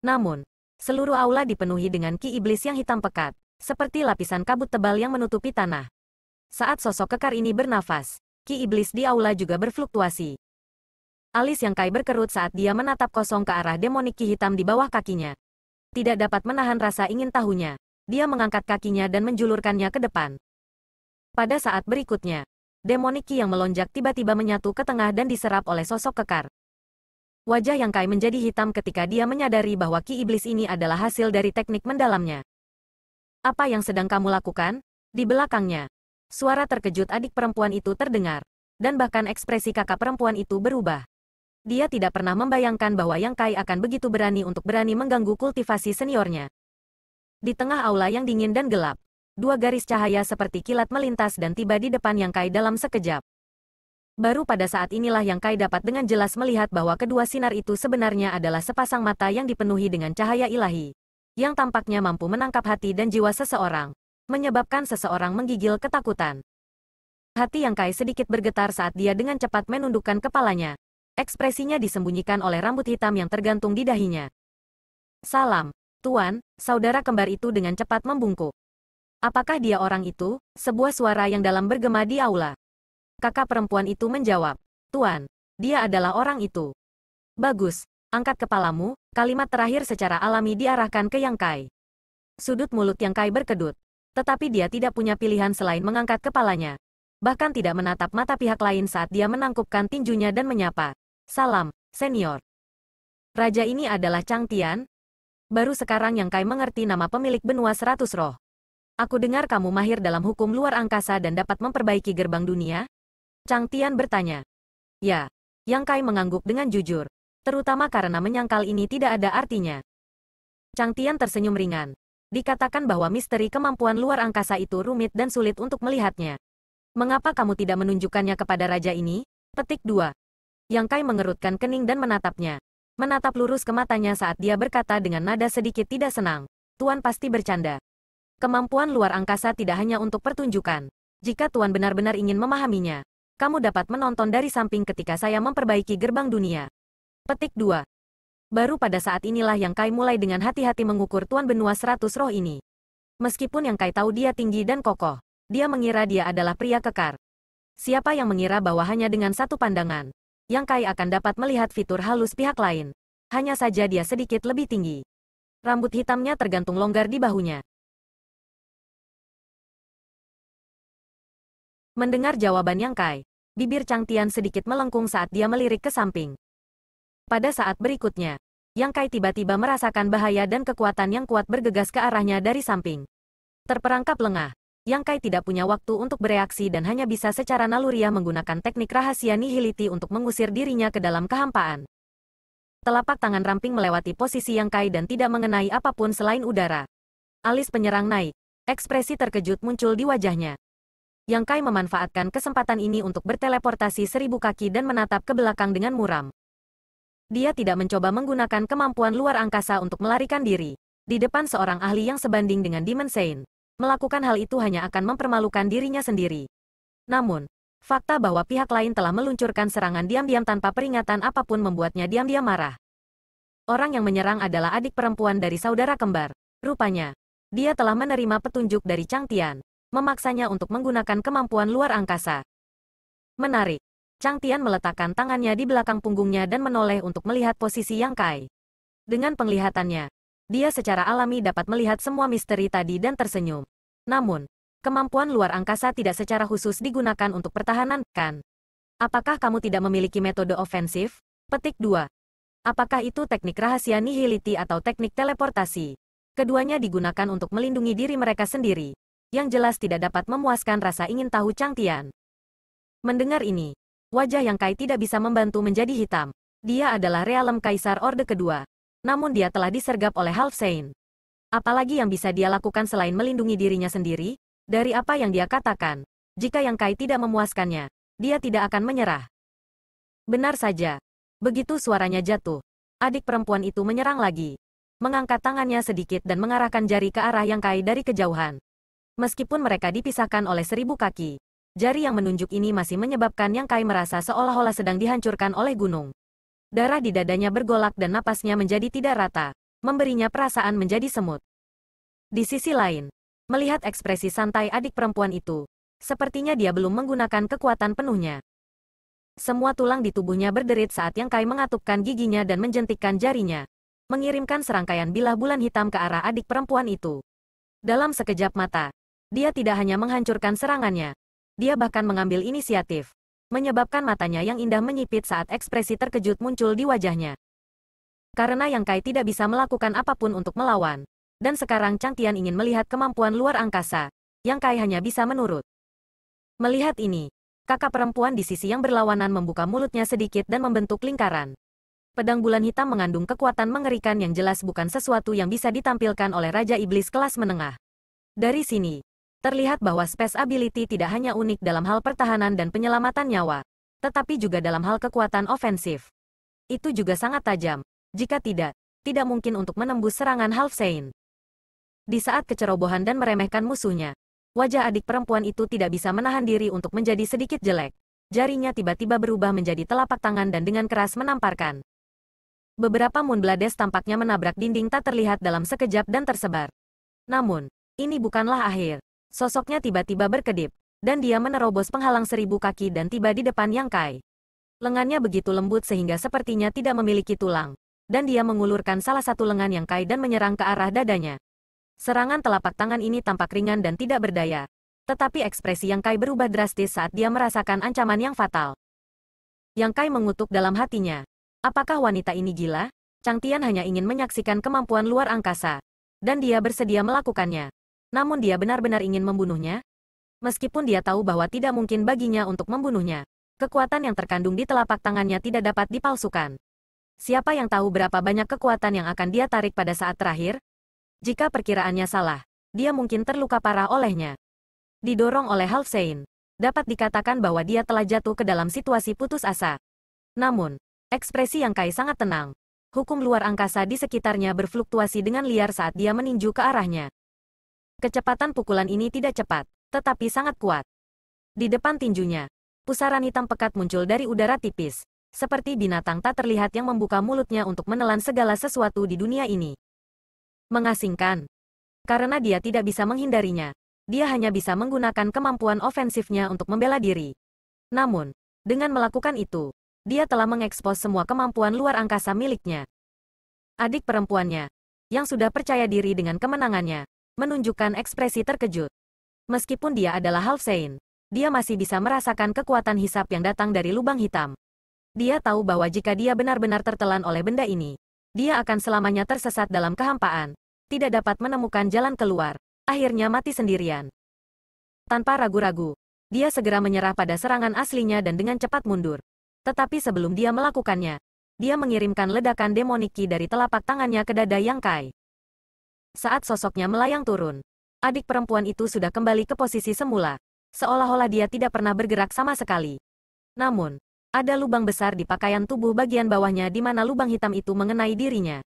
Namun, seluruh aula dipenuhi dengan ki iblis yang hitam pekat, seperti lapisan kabut tebal yang menutupi tanah. Saat sosok kekar ini bernafas, ki iblis di aula juga berfluktuasi. Alis Yang Kai berkerut saat dia menatap kosong ke arah demonik ki hitam di bawah kakinya. Tidak dapat menahan rasa ingin tahunya, dia mengangkat kakinya dan menjulurkannya ke depan. Pada saat berikutnya, demonik ki yang melonjak tiba-tiba menyatu ke tengah dan diserap oleh sosok kekar. Wajah Yang Kai menjadi hitam ketika dia menyadari bahwa ki iblis ini adalah hasil dari teknik mendalamnya. Apa yang sedang kamu lakukan? Di belakangnya, suara terkejut adik perempuan itu terdengar, dan bahkan ekspresi kakak perempuan itu berubah. Dia tidak pernah membayangkan bahwa Yang Kai akan begitu berani untuk berani mengganggu kultivasi seniornya. Di tengah aula yang dingin dan gelap, dua garis cahaya seperti kilat melintas dan tiba di depan Yang Kai dalam sekejap. Baru pada saat inilah Yang Kai dapat dengan jelas melihat bahwa kedua sinar itu sebenarnya adalah sepasang mata yang dipenuhi dengan cahaya ilahi, yang tampaknya mampu menangkap hati dan jiwa seseorang, menyebabkan seseorang menggigil ketakutan. Hati Yang Kai sedikit bergetar saat dia dengan cepat menundukkan kepalanya. Ekspresinya disembunyikan oleh rambut hitam yang tergantung di dahinya. Salam, Tuan, saudara kembar itu dengan cepat membungkuk. Apakah dia orang itu? Sebuah suara yang dalam bergema di aula. Kakak perempuan itu menjawab, Tuan, dia adalah orang itu. Bagus, angkat kepalamu, kalimat terakhir secara alami diarahkan ke Yang Kai. Sudut mulut Yang Kai berkedut, tetapi dia tidak punya pilihan selain mengangkat kepalanya. Bahkan tidak menatap mata pihak lain saat dia menangkupkan tinjunya dan menyapa, Salam, senior. Raja ini adalah Chang Tian? Baru sekarang Yang Kai mengerti nama pemilik benua seratus roh. Aku dengar kamu mahir dalam hukum luar angkasa dan dapat memperbaiki gerbang dunia? Chang Tian bertanya. Ya, Yang Kai mengangguk dengan jujur, terutama karena menyangkal ini tidak ada artinya. Chang Tian tersenyum ringan. Dikatakan bahwa misteri kemampuan luar angkasa itu rumit dan sulit untuk melihatnya. Mengapa kamu tidak menunjukkannya kepada raja ini? Petik dua. Yang Kai mengerutkan kening dan menatapnya. Menatap lurus ke matanya saat dia berkata dengan nada sedikit tidak senang. Tuan pasti bercanda. Kemampuan luar angkasa tidak hanya untuk pertunjukan. Jika Tuan benar-benar ingin memahaminya, kamu dapat menonton dari samping ketika saya memperbaiki gerbang dunia. Petik dua. Baru pada saat inilah Yang Kai mulai dengan hati-hati mengukur Tuan benua seratus roh ini. Meskipun Yang Kai tahu dia tinggi dan kokoh, dia mengira dia adalah pria kekar. Siapa yang mengira bahwa hanya dengan satu pandangan, Yang Kai akan dapat melihat fitur halus pihak lain. Hanya saja dia sedikit lebih tinggi. Rambut hitamnya tergantung longgar di bahunya. Mendengar jawaban Yang Kai, bibir Chang Tian sedikit melengkung saat dia melirik ke samping. Pada saat berikutnya, Yang Kai tiba-tiba merasakan bahaya dan kekuatan yang kuat bergegas ke arahnya dari samping. Terperangkap lengah, Yang Kai tidak punya waktu untuk bereaksi dan hanya bisa secara naluriah menggunakan teknik rahasia nihiliti untuk mengusir dirinya ke dalam kehampaan. Telapak tangan ramping melewati posisi Yang Kai dan tidak mengenai apapun selain udara. Alis penyerang naik, ekspresi terkejut muncul di wajahnya. Yang Kai memanfaatkan kesempatan ini untuk berteleportasi seribu kaki dan menatap ke belakang dengan muram. Dia tidak mencoba menggunakan kemampuan luar angkasa untuk melarikan diri. Di depan seorang ahli yang sebanding dengan Demon Saint, melakukan hal itu hanya akan mempermalukan dirinya sendiri. Namun, fakta bahwa pihak lain telah meluncurkan serangan diam-diam tanpa peringatan apapun membuatnya diam-diam marah. Orang yang menyerang adalah adik perempuan dari saudara kembar. Rupanya, dia telah menerima petunjuk dari Chang Tian, memaksanya untuk menggunakan kemampuan luar angkasa. Menarik. Chang Tian meletakkan tangannya di belakang punggungnya dan menoleh untuk melihat posisi Yang Kai. Dengan penglihatannya, dia secara alami dapat melihat semua misteri tadi dan tersenyum. Namun, kemampuan luar angkasa tidak secara khusus digunakan untuk pertahanan, kan? Apakah kamu tidak memiliki metode ofensif? Petik dua. Apakah itu teknik rahasia nihility atau teknik teleportasi? Keduanya digunakan untuk melindungi diri mereka sendiri, yang jelas tidak dapat memuaskan rasa ingin tahu Chang Tian. Mendengar ini, wajah Yang Kai tidak bisa membantu menjadi hitam. Dia adalah realem kaisar orde kedua. Namun dia telah disergap oleh Half Saint. Apalagi yang bisa dia lakukan selain melindungi dirinya sendiri? Dari apa yang dia katakan, jika Yang Kai tidak memuaskannya, dia tidak akan menyerah. Benar saja. Begitu suaranya jatuh, adik perempuan itu menyerang lagi. Mengangkat tangannya sedikit dan mengarahkan jari ke arah Yang Kai dari kejauhan. Meskipun mereka dipisahkan oleh seribu kaki, jari yang menunjuk ini masih menyebabkan Yang Kai merasa seolah-olah sedang dihancurkan oleh gunung. Darah di dadanya bergolak dan napasnya menjadi tidak rata, memberinya perasaan menjadi semut. Di sisi lain, melihat ekspresi santai adik perempuan itu, sepertinya dia belum menggunakan kekuatan penuhnya. Semua tulang di tubuhnya berderit saat Yang Kai mengatupkan giginya dan menjentikkan jarinya, mengirimkan serangkaian bilah bulan hitam ke arah adik perempuan itu. Dalam sekejap mata, dia tidak hanya menghancurkan serangannya, dia bahkan mengambil inisiatif, menyebabkan matanya yang indah menyipit saat ekspresi terkejut muncul di wajahnya. Karena Yang Kai tidak bisa melakukan apapun untuk melawan, dan sekarang Chang Tian ingin melihat kemampuan luar angkasa, Yang Kai hanya bisa menurut. Melihat ini, kakak perempuan di sisi yang berlawanan membuka mulutnya sedikit dan membentuk lingkaran. Pedang bulan hitam mengandung kekuatan mengerikan yang jelas bukan sesuatu yang bisa ditampilkan oleh Raja Iblis kelas menengah. Dari sini, terlihat bahwa Space Ability tidak hanya unik dalam hal pertahanan dan penyelamatan nyawa, tetapi juga dalam hal kekuatan ofensif. Itu juga sangat tajam. Jika tidak, tidak mungkin untuk menembus serangan Half Saint. Di saat kecerobohan dan meremehkan musuhnya, wajah adik perempuan itu tidak bisa menahan diri untuk menjadi sedikit jelek. Jarinya tiba-tiba berubah menjadi telapak tangan dan dengan keras menamparkan. Beberapa moonblades tampaknya menabrak dinding tak terlihat dalam sekejap dan tersebar. Namun, ini bukanlah akhir. Sosoknya tiba-tiba berkedip, dan dia menerobos penghalang seribu kaki dan tiba di depan Yang Kai. Lengannya begitu lembut sehingga sepertinya tidak memiliki tulang, dan dia mengulurkan salah satu lengan Yang Kai dan menyerang ke arah dadanya. Serangan telapak tangan ini tampak ringan dan tidak berdaya, tetapi ekspresi Yang Kai berubah drastis saat dia merasakan ancaman yang fatal. Yang Kai mengutuk dalam hatinya, apakah wanita ini gila? Chang Tian hanya ingin menyaksikan kemampuan luar angkasa, dan dia bersedia melakukannya. Namun dia benar-benar ingin membunuhnya? Meskipun dia tahu bahwa tidak mungkin baginya untuk membunuhnya, kekuatan yang terkandung di telapak tangannya tidak dapat dipalsukan. Siapa yang tahu berapa banyak kekuatan yang akan dia tarik pada saat terakhir? Jika perkiraannya salah, dia mungkin terluka parah olehnya. Didorong oleh Half Saint, dapat dikatakan bahwa dia telah jatuh ke dalam situasi putus asa. Namun, ekspresi Yang Kai sangat tenang. Hukum luar angkasa di sekitarnya berfluktuasi dengan liar saat dia meninju ke arahnya. Kecepatan pukulan ini tidak cepat, tetapi sangat kuat. Di depan tinjunya, pusaran hitam pekat muncul dari udara tipis, seperti binatang tak terlihat yang membuka mulutnya untuk menelan segala sesuatu di dunia ini. Mengasingkan. Karena dia tidak bisa menghindarinya, dia hanya bisa menggunakan kemampuan ofensifnya untuk membela diri. Namun, dengan melakukan itu, dia telah mengekspos semua kemampuan luar angkasa miliknya. Adik perempuannya, yang sudah percaya diri dengan kemenangannya, menunjukkan ekspresi terkejut. Meskipun dia adalah Half Saint, dia masih bisa merasakan kekuatan hisap yang datang dari lubang hitam. Dia tahu bahwa jika dia benar-benar tertelan oleh benda ini, dia akan selamanya tersesat dalam kehampaan, tidak dapat menemukan jalan keluar, akhirnya mati sendirian. Tanpa ragu-ragu, dia segera menyerah pada serangan aslinya dan dengan cepat mundur. Tetapi sebelum dia melakukannya, dia mengirimkan ledakan demoniki dari telapak tangannya ke dada Yang Kai. Saat sosoknya melayang turun, adik perempuan itu sudah kembali ke posisi semula, seolah-olah dia tidak pernah bergerak sama sekali. Namun, ada lubang besar di pakaian tubuh bagian bawahnya di mana lubang hitam itu mengenai dirinya.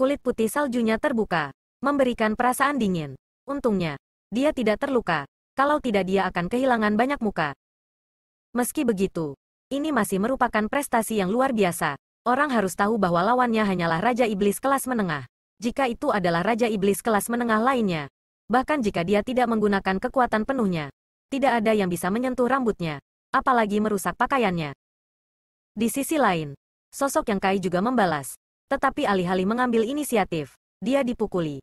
Kulit putih saljunya terbuka, memberikan perasaan dingin. Untungnya, dia tidak terluka, kalau tidak dia akan kehilangan banyak muka. Meski begitu, ini masih merupakan prestasi yang luar biasa. Orang harus tahu bahwa lawannya hanyalah Raja Iblis kelas menengah. Jika itu adalah Raja Iblis kelas menengah lainnya, bahkan jika dia tidak menggunakan kekuatan penuhnya, tidak ada yang bisa menyentuh rambutnya, apalagi merusak pakaiannya. Di sisi lain, sosok Yang Kai juga membalas. tetapi alih-alih mengambil inisiatif, dia dipukuli.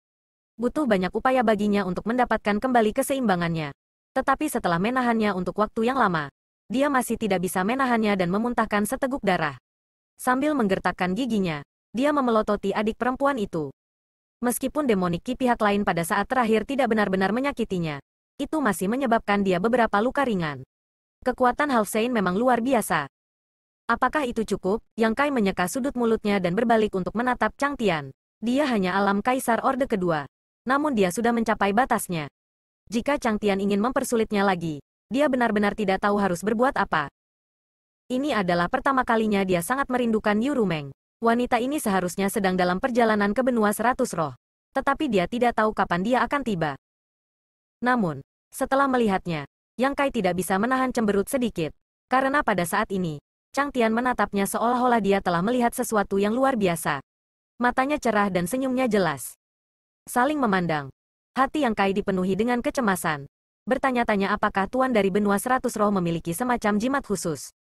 Butuh banyak upaya baginya untuk mendapatkan kembali keseimbangannya. Tetapi setelah menahannya untuk waktu yang lama, dia masih tidak bisa menahannya dan memuntahkan seteguk darah. Sambil menggertakkan giginya, dia memelototi adik perempuan itu. Meskipun demonik pihak lain pada saat terakhir tidak benar-benar menyakitinya, itu masih menyebabkan dia beberapa luka ringan. Kekuatan Halfsein memang luar biasa. Apakah itu cukup? Yang Kai menyeka sudut mulutnya dan berbalik untuk menatap Chang Tian. Dia hanya alam kaisar orde kedua. Namun dia sudah mencapai batasnya. Jika Chang Tian ingin mempersulitnya lagi, dia benar-benar tidak tahu harus berbuat apa. Ini adalah pertama kalinya dia sangat merindukan Yu Ru Meng. Wanita ini seharusnya sedang dalam perjalanan ke benua seratus roh. Tetapi dia tidak tahu kapan dia akan tiba. Namun, setelah melihatnya, Yang Kai tidak bisa menahan cemberut sedikit. Karena pada saat ini, Chang Tian menatapnya seolah-olah dia telah melihat sesuatu yang luar biasa. Matanya cerah dan senyumnya jelas. Saling memandang. Hati Yang Kai dipenuhi dengan kecemasan. Bertanya-tanya apakah Tuan dari Benua Seratus Roh memiliki semacam jimat khusus.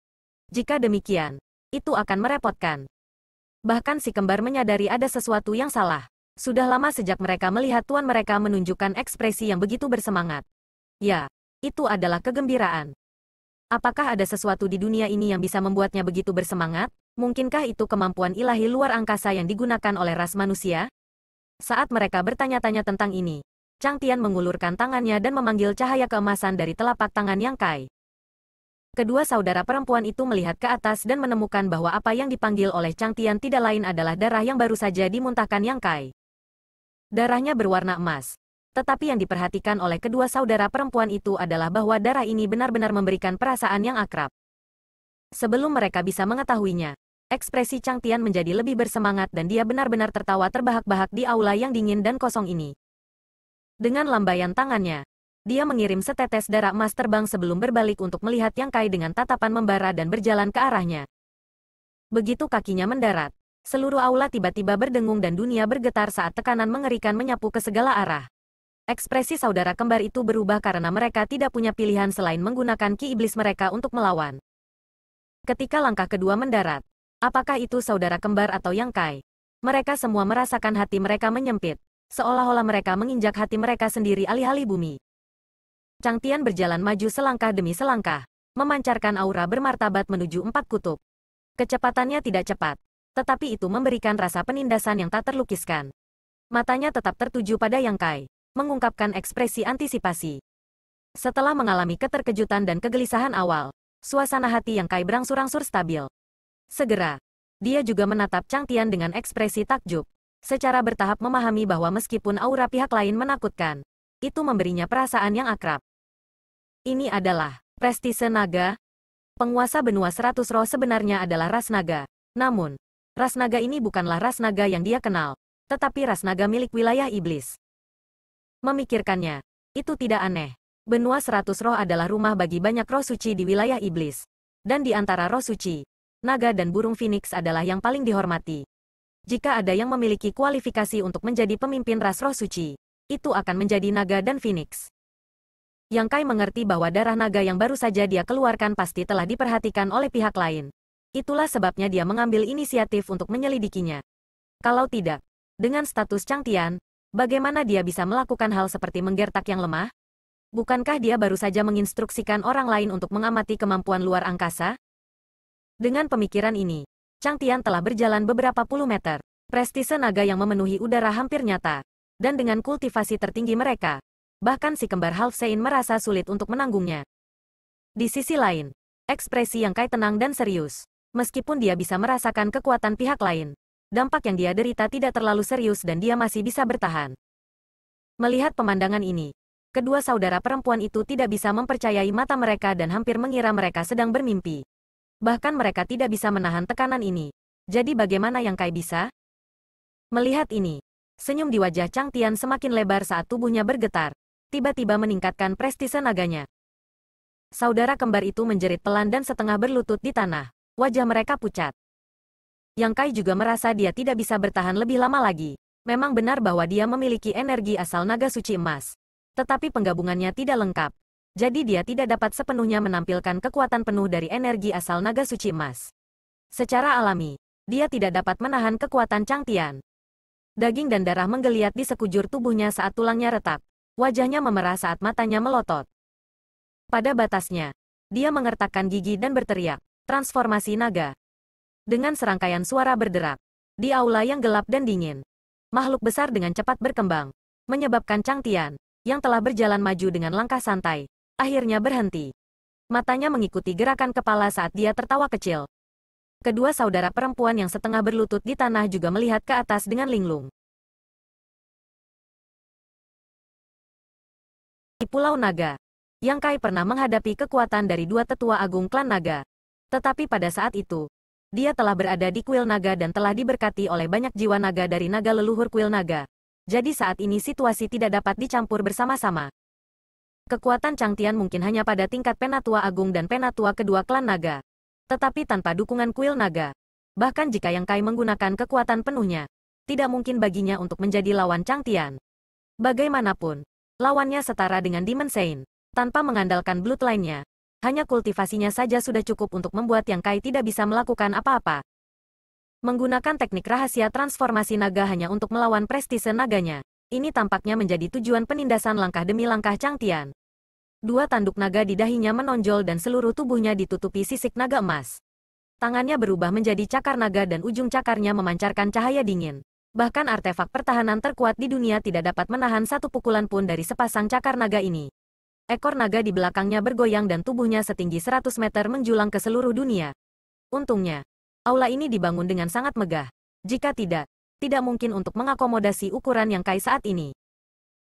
Jika demikian, itu akan merepotkan. Bahkan si kembar menyadari ada sesuatu yang salah. Sudah lama sejak mereka melihat Tuan mereka menunjukkan ekspresi yang begitu bersemangat. Ya, itu adalah kegembiraan. Apakah ada sesuatu di dunia ini yang bisa membuatnya begitu bersemangat? Mungkinkah itu kemampuan ilahi luar angkasa yang digunakan oleh ras manusia? Saat mereka bertanya-tanya tentang ini, Chang Tian mengulurkan tangannya dan memanggil cahaya keemasan dari telapak tangan Yang Kai. Kedua saudara perempuan itu melihat ke atas dan menemukan bahwa apa yang dipanggil oleh Chang Tian tidak lain adalah darah yang baru saja dimuntahkan Yang Kai. Darahnya berwarna emas. Tetapi yang diperhatikan oleh kedua saudara perempuan itu adalah bahwa darah ini benar-benar memberikan perasaan yang akrab. Sebelum mereka bisa mengetahuinya, ekspresi Chang Tian menjadi lebih bersemangat dan dia benar-benar tertawa terbahak-bahak di aula yang dingin dan kosong ini. Dengan lambaian tangannya, dia mengirim setetes darah emas terbang sebelum berbalik untuk melihat Yang Kai dengan tatapan membara dan berjalan ke arahnya. Begitu kakinya mendarat, seluruh aula tiba-tiba berdengung dan dunia bergetar saat tekanan mengerikan menyapu ke segala arah. Ekspresi saudara kembar itu berubah karena mereka tidak punya pilihan selain menggunakan ki iblis mereka untuk melawan. Ketika langkah kedua mendarat, apakah itu saudara kembar atau Yang Kai? Mereka semua merasakan hati mereka menyempit, seolah-olah mereka menginjak hati mereka sendiri alih-alih bumi. Chang Tian berjalan maju selangkah demi selangkah, memancarkan aura bermartabat menuju empat kutub. Kecepatannya tidak cepat, tetapi itu memberikan rasa penindasan yang tak terlukiskan. Matanya tetap tertuju pada Yang Kai, mengungkapkan ekspresi antisipasi. Setelah mengalami keterkejutan dan kegelisahan awal, suasana hati Yang Kai berangsur-angsur stabil. Segera, dia juga menatap Chang Tian dengan ekspresi takjub, secara bertahap memahami bahwa meskipun aura pihak lain menakutkan, itu memberinya perasaan yang akrab. Ini adalah prestise naga. Penguasa benua seratus roh sebenarnya adalah ras naga. Namun, ras naga ini bukanlah ras naga yang dia kenal, tetapi ras naga milik wilayah iblis. Memikirkannya, itu tidak aneh. Benua Seratus Roh adalah rumah bagi banyak roh suci di wilayah iblis. Dan di antara roh suci, naga dan burung phoenix adalah yang paling dihormati. Jika ada yang memiliki kualifikasi untuk menjadi pemimpin ras roh suci, itu akan menjadi naga dan phoenix. Yang Kai mengerti bahwa darah naga yang baru saja dia keluarkan pasti telah diperhatikan oleh pihak lain. Itulah sebabnya dia mengambil inisiatif untuk menyelidikinya. Kalau tidak, dengan status Chang Tian, bagaimana dia bisa melakukan hal seperti menggertak yang lemah? Bukankah dia baru saja menginstruksikan orang lain untuk mengamati kemampuan luar angkasa? Dengan pemikiran ini, Chang Tian telah berjalan beberapa puluh meter. Prestise naga yang memenuhi udara hampir nyata. Dan dengan kultivasi tertinggi mereka, bahkan si kembar Halfsein merasa sulit untuk menanggungnya. Di sisi lain, ekspresi Yang Kai tenang dan serius. Meskipun dia bisa merasakan kekuatan pihak lain, dampak yang dia derita tidak terlalu serius dan dia masih bisa bertahan. Melihat pemandangan ini, kedua saudara perempuan itu tidak bisa mempercayai mata mereka dan hampir mengira mereka sedang bermimpi. Bahkan mereka tidak bisa menahan tekanan ini. Jadi bagaimana Yang Kai bisa? Melihat ini, senyum di wajah Chang Tian semakin lebar saat tubuhnya bergetar, tiba-tiba meningkatkan prestise naganya. Saudara kembar itu menjerit pelan dan setengah berlutut di tanah. Wajah mereka pucat. Yang Kai juga merasa dia tidak bisa bertahan lebih lama lagi. Memang benar bahwa dia memiliki energi asal naga suci emas. Tetapi penggabungannya tidak lengkap. Jadi dia tidak dapat sepenuhnya menampilkan kekuatan penuh dari energi asal naga suci emas. Secara alami, dia tidak dapat menahan kekuatan Chang Tian. Daging dan darah menggeliat di sekujur tubuhnya saat tulangnya retak. Wajahnya memerah saat matanya melotot. Pada batasnya, dia mengertakkan gigi dan berteriak, transformasi naga. Dengan serangkaian suara berderak, di aula yang gelap dan dingin, makhluk besar dengan cepat berkembang, menyebabkan Chang Tian, yang telah berjalan maju dengan langkah santai, akhirnya berhenti. Matanya mengikuti gerakan kepala saat dia tertawa kecil. Kedua saudara perempuan yang setengah berlutut di tanah juga melihat ke atas dengan linglung. Di Pulau Naga, Yang Kai pernah menghadapi kekuatan dari dua tetua agung klan naga. Tetapi pada saat itu, dia telah berada di kuil naga dan telah diberkati oleh banyak jiwa naga dari naga leluhur kuil naga. Jadi saat ini situasi tidak dapat dicampur bersama-sama. Kekuatan Chang Tian mungkin hanya pada tingkat penatua agung dan penatua kedua klan naga. Tetapi tanpa dukungan kuil naga, bahkan jika Yang Kai menggunakan kekuatan penuhnya, tidak mungkin baginya untuk menjadi lawan Chang Tian. Bagaimanapun, lawannya setara dengan Demon Saint. Tanpa mengandalkan bloodline-nya, hanya kultivasinya saja sudah cukup untuk membuat Yang Kai tidak bisa melakukan apa-apa. Menggunakan teknik rahasia transformasi naga hanya untuk melawan prestise naganya. Ini tampaknya menjadi tujuan penindasan langkah demi langkah Chang Tian. Dua tanduk naga di dahinya menonjol dan seluruh tubuhnya ditutupi sisik naga emas. Tangannya berubah menjadi cakar naga dan ujung cakarnya memancarkan cahaya dingin. Bahkan artefak pertahanan terkuat di dunia tidak dapat menahan satu pukulan pun dari sepasang cakar naga ini. Ekor naga di belakangnya bergoyang dan tubuhnya setinggi seratus meter menjulang ke seluruh dunia. Untungnya, aula ini dibangun dengan sangat megah. Jika tidak, tidak mungkin untuk mengakomodasi ukuran Yang Kai saat ini.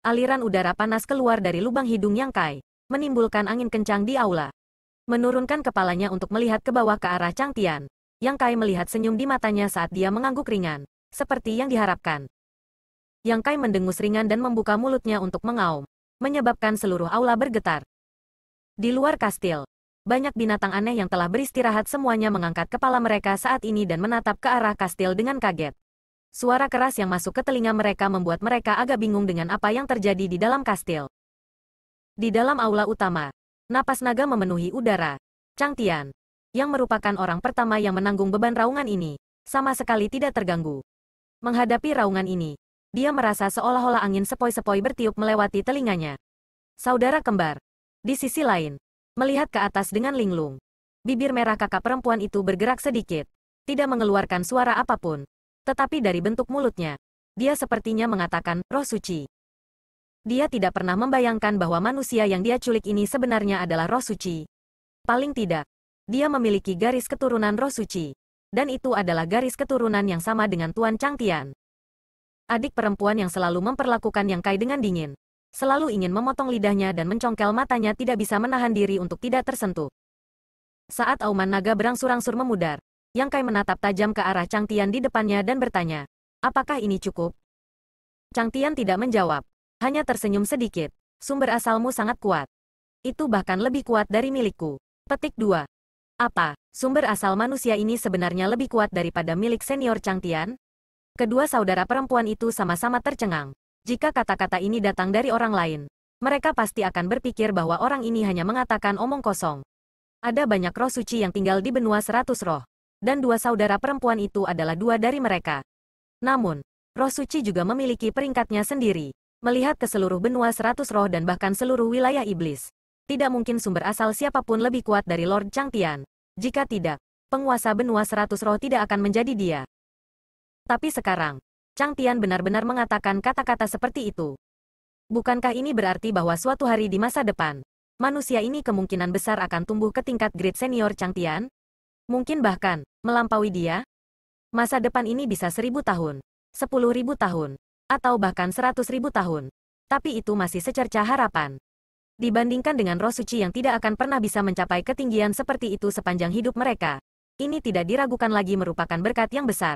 Aliran udara panas keluar dari lubang hidung Yang Kai, menimbulkan angin kencang di aula. Menurunkan kepalanya untuk melihat ke bawah ke arah Chang Tian, Yang Kai melihat senyum di matanya saat dia mengangguk ringan, seperti yang diharapkan. Yang Kai mendengus ringan dan membuka mulutnya untuk mengaum, menyebabkan seluruh aula bergetar. Di luar kastil, banyak binatang aneh yang telah beristirahat semuanya mengangkat kepala mereka saat ini dan menatap ke arah kastil dengan kaget. Suara keras yang masuk ke telinga mereka membuat mereka agak bingung dengan apa yang terjadi di dalam kastil. Di dalam aula utama, napas naga memenuhi udara. Chang Tian, yang merupakan orang pertama yang menanggung beban raungan ini, sama sekali tidak terganggu. Menghadapi raungan ini, dia merasa seolah-olah angin sepoi-sepoi bertiup melewati telinganya. Saudara kembar, di sisi lain, melihat ke atas dengan linglung. Bibir merah kakak perempuan itu bergerak sedikit, tidak mengeluarkan suara apapun. Tetapi dari bentuk mulutnya, dia sepertinya mengatakan, roh suci. Dia tidak pernah membayangkan bahwa manusia yang dia culik ini sebenarnya adalah roh suci. Paling tidak, dia memiliki garis keturunan roh suci. Dan itu adalah garis keturunan yang sama dengan Tuan Chang Tian. Adik perempuan yang selalu memperlakukan Yang Kai dengan dingin. Selalu ingin memotong lidahnya dan mencongkel matanya tidak bisa menahan diri untuk tidak tersentuh. Saat auman naga berangsur-angsur memudar, Yang Kai menatap tajam ke arah Chang Tian di depannya dan bertanya, apakah ini cukup? Chang Tian tidak menjawab, hanya tersenyum sedikit. Sumber asalmu sangat kuat. Itu bahkan lebih kuat dari milikku. Petik dua. Apa, sumber asal manusia ini sebenarnya lebih kuat daripada milik senior Chang Tian? Kedua saudara perempuan itu sama-sama tercengang. Jika kata-kata ini datang dari orang lain, mereka pasti akan berpikir bahwa orang ini hanya mengatakan omong kosong. Ada banyak roh suci yang tinggal di benua seratus roh. Dan dua saudara perempuan itu adalah dua dari mereka. Namun, roh suci juga memiliki peringkatnya sendiri. Melihat ke seluruh benua seratus roh dan bahkan seluruh wilayah iblis, tidak mungkin sumber asal siapapun lebih kuat dari Lord Chang Tian. Jika tidak, penguasa benua seratus roh tidak akan menjadi dia. Tapi sekarang, Chang Tian benar-benar mengatakan kata-kata seperti itu. Bukankah ini berarti bahwa suatu hari di masa depan, manusia ini kemungkinan besar akan tumbuh ke tingkat grade senior Chang Tian? Mungkin bahkan, melampaui dia? Masa depan ini bisa seribu tahun, sepuluh ribu tahun, atau bahkan seratus ribu tahun. Tapi itu masih secercah harapan. Dibandingkan dengan roh suci yang tidak akan pernah bisa mencapai ketinggian seperti itu sepanjang hidup mereka, ini tidak diragukan lagi merupakan berkat yang besar.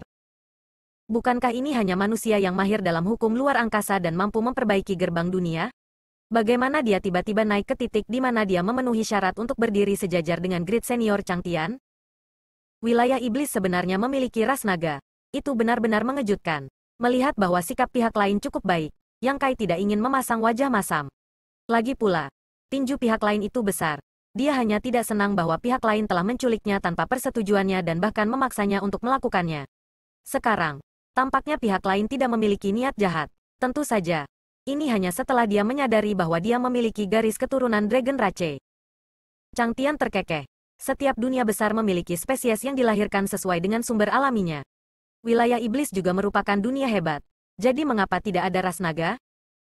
Bukankah ini hanya manusia yang mahir dalam hukum luar angkasa dan mampu memperbaiki gerbang dunia? Bagaimana dia tiba-tiba naik ke titik di mana dia memenuhi syarat untuk berdiri sejajar dengan grade senior Chang Tian? Wilayah iblis sebenarnya memiliki ras naga. Itu benar-benar mengejutkan. Melihat bahwa sikap pihak lain cukup baik, Yang Kai tidak ingin memasang wajah masam. Lagi pula, tinju pihak lain itu besar. Dia hanya tidak senang bahwa pihak lain telah menculiknya tanpa persetujuannya dan bahkan memaksanya untuk melakukannya. Sekarang, tampaknya pihak lain tidak memiliki niat jahat. Tentu saja. Ini hanya setelah dia menyadari bahwa dia memiliki garis keturunan Dragon Rache. Chang Tian terkekeh. Setiap dunia besar memiliki spesies yang dilahirkan sesuai dengan sumber alaminya. Wilayah iblis juga merupakan dunia hebat. Jadi mengapa tidak ada ras naga?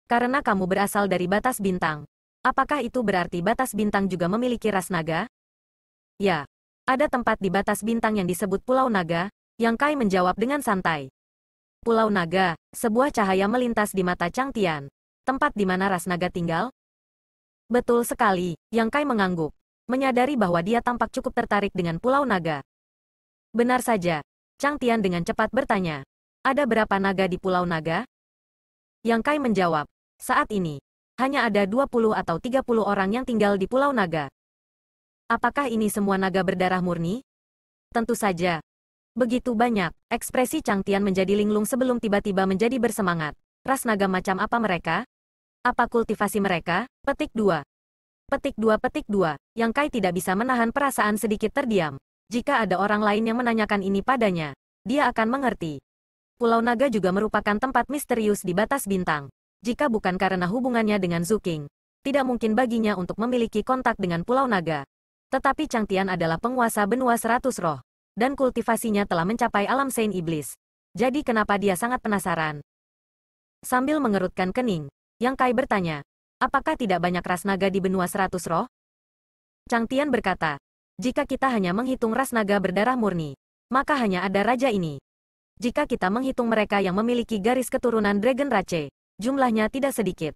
Karena kamu berasal dari batas bintang. Apakah itu berarti batas bintang juga memiliki ras naga? Ya, ada tempat di batas bintang yang disebut Pulau Naga, Yang Kai menjawab dengan santai. Pulau Naga, sebuah cahaya melintas di mata Chang Tian. Tempat di mana ras naga tinggal? Betul sekali, Yang Kai mengangguk, menyadari bahwa dia tampak cukup tertarik dengan Pulau Naga. Benar saja, Chang Tian dengan cepat bertanya. Ada berapa naga di Pulau Naga? Yang Kai menjawab, saat ini. Hanya ada dua puluh atau tiga puluh orang yang tinggal di Pulau Naga. Apakah ini semua naga berdarah murni? Tentu saja. Begitu banyak, ekspresi Chang Tian menjadi linglung sebelum tiba-tiba menjadi bersemangat. Ras naga macam apa mereka? Apa kultivasi mereka? Petik dua. Petik dua Petik dua, Yang Kai tidak bisa menahan perasaan sedikit terdiam. Jika ada orang lain yang menanyakan ini padanya, dia akan mengerti. Pulau Naga juga merupakan tempat misterius di batas bintang. Jika bukan karena hubungannya dengan Zhu Qing, tidak mungkin baginya untuk memiliki kontak dengan Pulau Naga. Tetapi Chang Tian adalah penguasa benua seratus roh, dan kultivasinya telah mencapai alam Saint Iblis. Jadi kenapa dia sangat penasaran? Sambil mengerutkan kening, Yang Kai bertanya, apakah tidak banyak ras naga di benua seratus roh? Chang Tian berkata, jika kita hanya menghitung ras naga berdarah murni, maka hanya ada raja ini. Jika kita menghitung mereka yang memiliki garis keturunan Dragon Rache, jumlahnya tidak sedikit.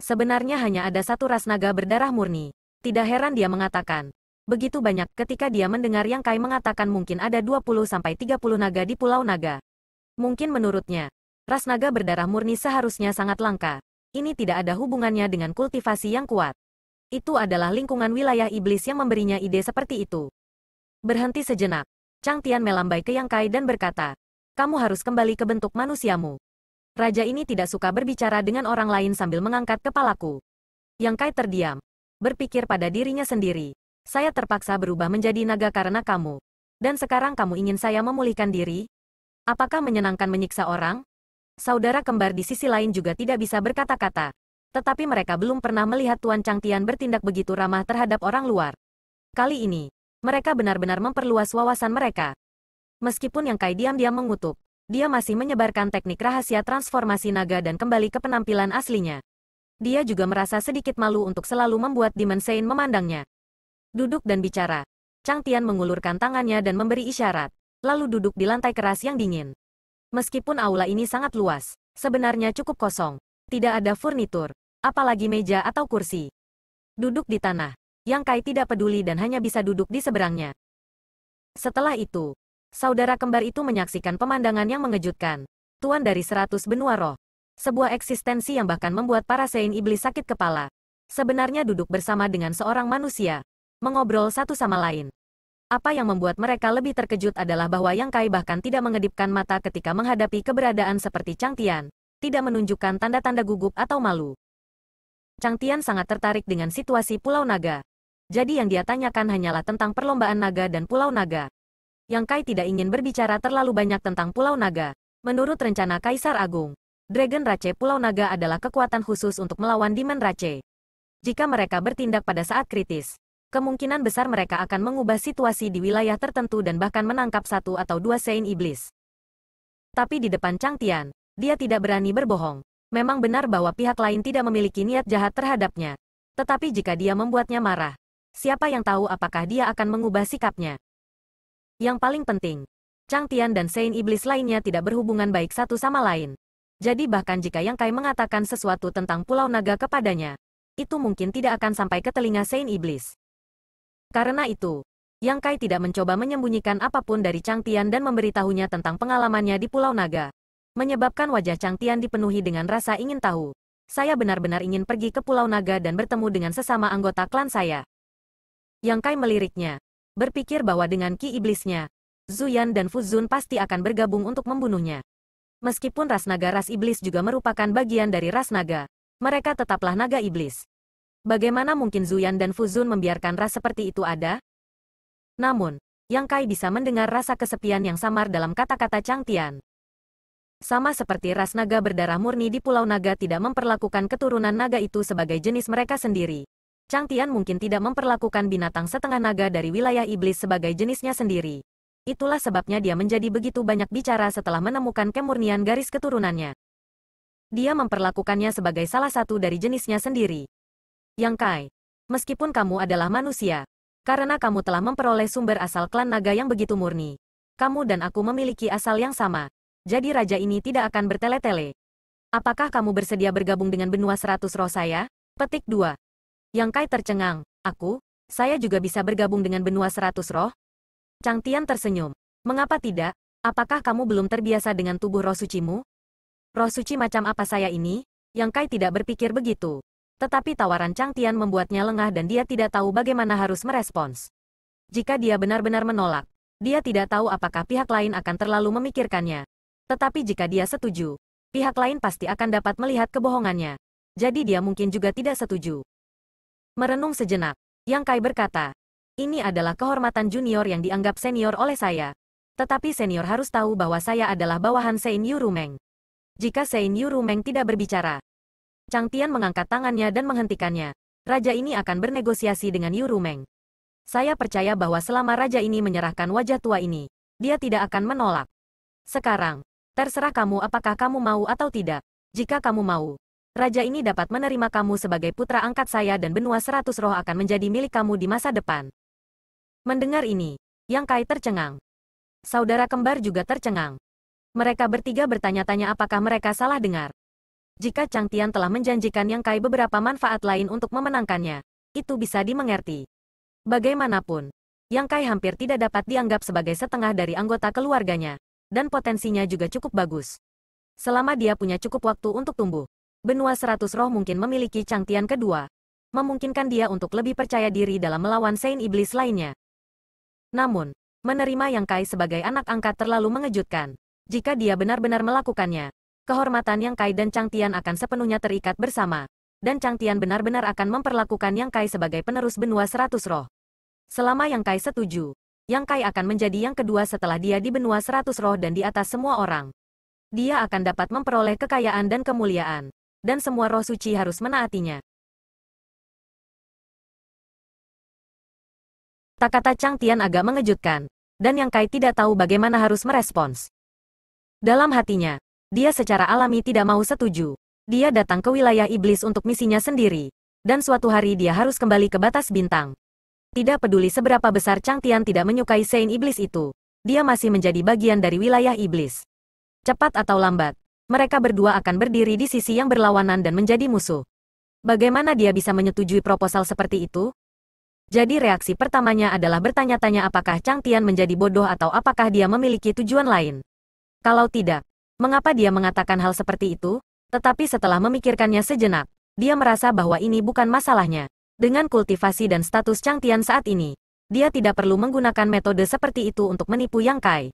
Sebenarnya hanya ada satu ras naga berdarah murni. Tidak heran dia mengatakan. Begitu banyak ketika dia mendengar Yang Kai mengatakan mungkin ada dua puluh sampai tiga puluh naga di Pulau Naga. Mungkin menurutnya, ras naga berdarah murni seharusnya sangat langka. Ini tidak ada hubungannya dengan kultivasi yang kuat. Itu adalah lingkungan wilayah iblis yang memberinya ide seperti itu. Berhenti sejenak. Chang Tian melambai ke Yang Kai dan berkata, kamu harus kembali ke bentuk manusiamu. Raja ini tidak suka berbicara dengan orang lain sambil mengangkat kepalaku. Yang Kai terdiam, berpikir pada dirinya sendiri. Saya terpaksa berubah menjadi naga karena kamu. Dan sekarang kamu ingin saya memulihkan diri? Apakah menyenangkan menyiksa orang? Saudara kembar di sisi lain juga tidak bisa berkata-kata. Tetapi mereka belum pernah melihat Tuan Chang Tian bertindak begitu ramah terhadap orang luar. Kali ini, mereka benar-benar memperluas wawasan mereka. Meskipun Yang Kai diam-diam mengutuk, dia masih menyebarkan teknik rahasia transformasi naga dan kembali ke penampilan aslinya. Dia juga merasa sedikit malu untuk selalu membuat Dimensein memandangnya. Duduk dan bicara. Chang Tian mengulurkan tangannya dan memberi isyarat, lalu duduk di lantai keras yang dingin. Meskipun aula ini sangat luas, sebenarnya cukup kosong. Tidak ada furnitur, apalagi meja atau kursi. Duduk di tanah. Yang Kai tidak peduli dan hanya bisa duduk di seberangnya. Setelah itu, saudara kembar itu menyaksikan pemandangan yang mengejutkan. Tuan dari seratus benua roh. Sebuah eksistensi yang bahkan membuat para Sein Iblis sakit kepala. Sebenarnya duduk bersama dengan seorang manusia. Mengobrol satu sama lain. Apa yang membuat mereka lebih terkejut adalah bahwa Yang Kai bahkan tidak mengedipkan mata ketika menghadapi keberadaan seperti Chang Tian. Tidak menunjukkan tanda-tanda gugup atau malu. Chang Tian sangat tertarik dengan situasi Pulau Naga. Jadi yang dia tanyakan hanyalah tentang perlombaan naga dan Pulau Naga. Yang Kai tidak ingin berbicara terlalu banyak tentang Pulau Naga. Menurut rencana Kaisar Agung, Dragon Rache Pulau Naga adalah kekuatan khusus untuk melawan Demon Rache. Jika mereka bertindak pada saat kritis, kemungkinan besar mereka akan mengubah situasi di wilayah tertentu dan bahkan menangkap satu atau dua Sein Iblis. Tapi di depan Chang Tian, dia tidak berani berbohong. Memang benar bahwa pihak lain tidak memiliki niat jahat terhadapnya. Tetapi jika dia membuatnya marah, siapa yang tahu apakah dia akan mengubah sikapnya. Yang paling penting, Chang Tian dan Sein Iblis lainnya tidak berhubungan baik satu sama lain. Jadi bahkan jika Yang Kai mengatakan sesuatu tentang Pulau Naga kepadanya, itu mungkin tidak akan sampai ke telinga Sein Iblis. Karena itu, Yang Kai tidak mencoba menyembunyikan apapun dari Chang Tian dan memberitahunya tentang pengalamannya di Pulau Naga. Menyebabkan wajah Chang Tian dipenuhi dengan rasa ingin tahu. Saya benar-benar ingin pergi ke Pulau Naga dan bertemu dengan sesama anggota klan saya. Yang Kai meliriknya. Berpikir bahwa dengan ki iblisnya, Zu Yan dan Fu Zun pasti akan bergabung untuk membunuhnya. Meskipun ras naga ras iblis juga merupakan bagian dari ras naga, mereka tetaplah naga iblis. Bagaimana mungkin Zu Yan dan Fu Zun membiarkan ras seperti itu ada? Namun, Yang Kai bisa mendengar rasa kesepian yang samar dalam kata-kata Chang Tian. Sama seperti ras naga berdarah murni di Pulau Naga tidak memperlakukan keturunan naga itu sebagai jenis mereka sendiri. Chang Tian mungkin tidak memperlakukan binatang setengah naga dari wilayah iblis sebagai jenisnya sendiri. Itulah sebabnya dia menjadi begitu banyak bicara setelah menemukan kemurnian garis keturunannya. Dia memperlakukannya sebagai salah satu dari jenisnya sendiri. Yang Kai, meskipun kamu adalah manusia, karena kamu telah memperoleh sumber asal klan naga yang begitu murni, kamu dan aku memiliki asal yang sama, jadi raja ini tidak akan bertele-tele. Apakah kamu bersedia bergabung dengan benua seratus roh saya? Petik dua. Yang Kai tercengang, aku, saya juga bisa bergabung dengan benua seratus roh? Chang Tian tersenyum. Mengapa tidak? Apakah kamu belum terbiasa dengan tubuh roh sucimu? Roh suci macam apa saya ini? Yang Kai tidak berpikir begitu. Tetapi tawaran Chang Tian membuatnya lengah dan dia tidak tahu bagaimana harus merespons. Jika dia benar-benar menolak, dia tidak tahu apakah pihak lain akan terlalu memikirkannya. Tetapi jika dia setuju, pihak lain pasti akan dapat melihat kebohongannya. Jadi dia mungkin juga tidak setuju. Merenung sejenak, Yang Kai berkata, ini adalah kehormatan junior yang dianggap senior oleh saya. Tetapi senior harus tahu bahwa saya adalah bawahan Sein Yu Ru Meng. Jika Sein Yu Ru Meng tidak berbicara, Chang Tian mengangkat tangannya dan menghentikannya. Raja ini akan bernegosiasi dengan Yu Ru Meng. Saya percaya bahwa selama raja ini menyerahkan wajah tua ini, dia tidak akan menolak. Sekarang, terserah kamu apakah kamu mau atau tidak. Jika kamu mau, raja ini dapat menerima kamu sebagai putra angkat saya dan benua seratus roh akan menjadi milik kamu di masa depan. Mendengar ini, Yang Kai tercengang. Saudara kembar juga tercengang. Mereka bertiga bertanya-tanya apakah mereka salah dengar. Jika Chang Tian telah menjanjikan Yang Kai beberapa manfaat lain untuk memenangkannya, itu bisa dimengerti. Bagaimanapun, Yang Kai hampir tidak dapat dianggap sebagai setengah dari anggota keluarganya, dan potensinya juga cukup bagus. Selama dia punya cukup waktu untuk tumbuh, benua seratus roh mungkin memiliki Chang Tian kedua, memungkinkan dia untuk lebih percaya diri dalam melawan Sein Iblis lainnya. Namun, menerima Yang Kai sebagai anak angkat terlalu mengejutkan. Jika dia benar-benar melakukannya, kehormatan Yang Kai dan Chang Tian akan sepenuhnya terikat bersama, dan Chang Tian benar-benar akan memperlakukan Yang Kai sebagai penerus benua seratus roh. Selama Yang Kai setuju, Yang Kai akan menjadi yang kedua setelah dia di benua seratus roh dan di atas semua orang. Dia akan dapat memperoleh kekayaan dan kemuliaan. Dan semua roh suci harus menaatinya. Kata-kata Chang Tian agak mengejutkan, dan Yang Kai tidak tahu bagaimana harus merespons. Dalam hatinya, dia secara alami tidak mau setuju. Dia datang ke wilayah iblis untuk misinya sendiri, dan suatu hari dia harus kembali ke batas bintang. Tidak peduli seberapa besar Chang Tian tidak menyukai Sein Iblis itu, dia masih menjadi bagian dari wilayah iblis. Cepat atau lambat, mereka berdua akan berdiri di sisi yang berlawanan dan menjadi musuh. Bagaimana dia bisa menyetujui proposal seperti itu? Jadi reaksi pertamanya adalah bertanya-tanya apakah Chang Tian menjadi bodoh atau apakah dia memiliki tujuan lain. Kalau tidak, mengapa dia mengatakan hal seperti itu? Tetapi setelah memikirkannya sejenak, dia merasa bahwa ini bukan masalahnya. Dengan kultivasi dan status Chang Tian saat ini, dia tidak perlu menggunakan metode seperti itu untuk menipu Yang Kai.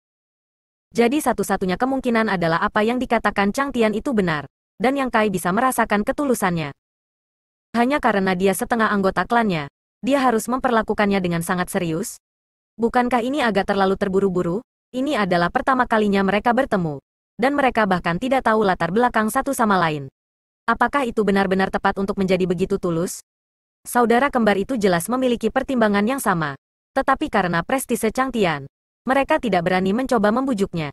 Jadi satu-satunya kemungkinan adalah apa yang dikatakan Chang Tian itu benar, dan Yang Kai bisa merasakan ketulusannya. Hanya karena dia setengah anggota klannya, dia harus memperlakukannya dengan sangat serius? Bukankah ini agak terlalu terburu-buru? Ini adalah pertama kalinya mereka bertemu, dan mereka bahkan tidak tahu latar belakang satu sama lain. Apakah itu benar-benar tepat untuk menjadi begitu tulus? Saudara kembar itu jelas memiliki pertimbangan yang sama, tetapi karena prestise Chang Tian, mereka tidak berani mencoba membujuknya.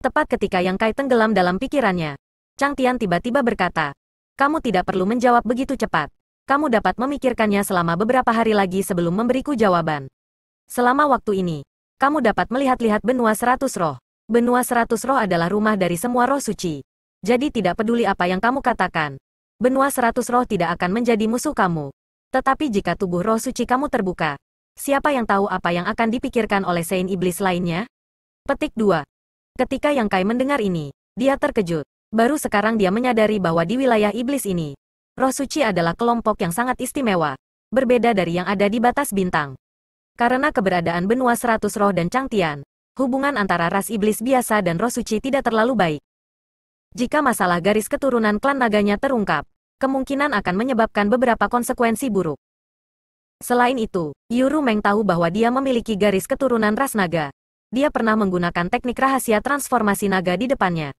Tepat ketika Yang Kai tenggelam dalam pikirannya, Chang Tian tiba-tiba berkata, kamu tidak perlu menjawab begitu cepat. Kamu dapat memikirkannya selama beberapa hari lagi sebelum memberiku jawaban. Selama waktu ini, kamu dapat melihat-lihat benua seratus roh. Benua seratus roh adalah rumah dari semua roh suci. Jadi tidak peduli apa yang kamu katakan, benua seratus roh tidak akan menjadi musuh kamu. Tetapi jika tubuh roh suci kamu terbuka, siapa yang tahu apa yang akan dipikirkan oleh Sein Iblis lainnya? Petik dua. Ketika Yang Kai mendengar ini, dia terkejut. Baru sekarang dia menyadari bahwa di wilayah iblis ini, roh suci adalah kelompok yang sangat istimewa, berbeda dari yang ada di batas bintang. Karena keberadaan benua seratus roh dan Chang Tian, hubungan antara ras iblis biasa dan roh suci tidak terlalu baik. Jika masalah garis keturunan klan naganya terungkap, kemungkinan akan menyebabkan beberapa konsekuensi buruk. Selain itu, Yu Ru Meng tahu bahwa dia memiliki garis keturunan ras naga. Dia pernah menggunakan teknik rahasia transformasi naga di depannya.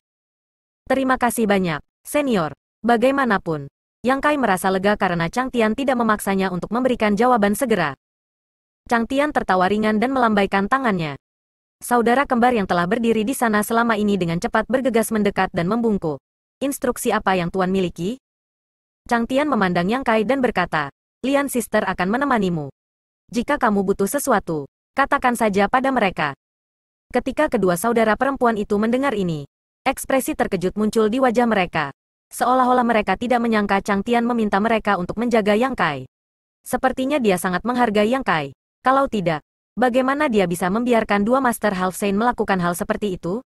Terima kasih banyak, senior. Bagaimanapun, Yang Kai merasa lega karena Chang Tian tidak memaksanya untuk memberikan jawaban segera. Chang Tian tertawa ringan dan melambaikan tangannya. Saudara kembar yang telah berdiri di sana selama ini dengan cepat bergegas mendekat dan membungkuk. Instruksi apa yang Tuan miliki? Chang Tian memandang Yang Kai dan berkata, Lian Sister akan menemanimu. Jika kamu butuh sesuatu, katakan saja pada mereka. Ketika kedua saudara perempuan itu mendengar ini, ekspresi terkejut muncul di wajah mereka. Seolah-olah mereka tidak menyangka Chang Tian meminta mereka untuk menjaga Yang Kai. Sepertinya dia sangat menghargai Yang Kai. Kalau tidak, bagaimana dia bisa membiarkan dua Master Half Saint melakukan hal seperti itu?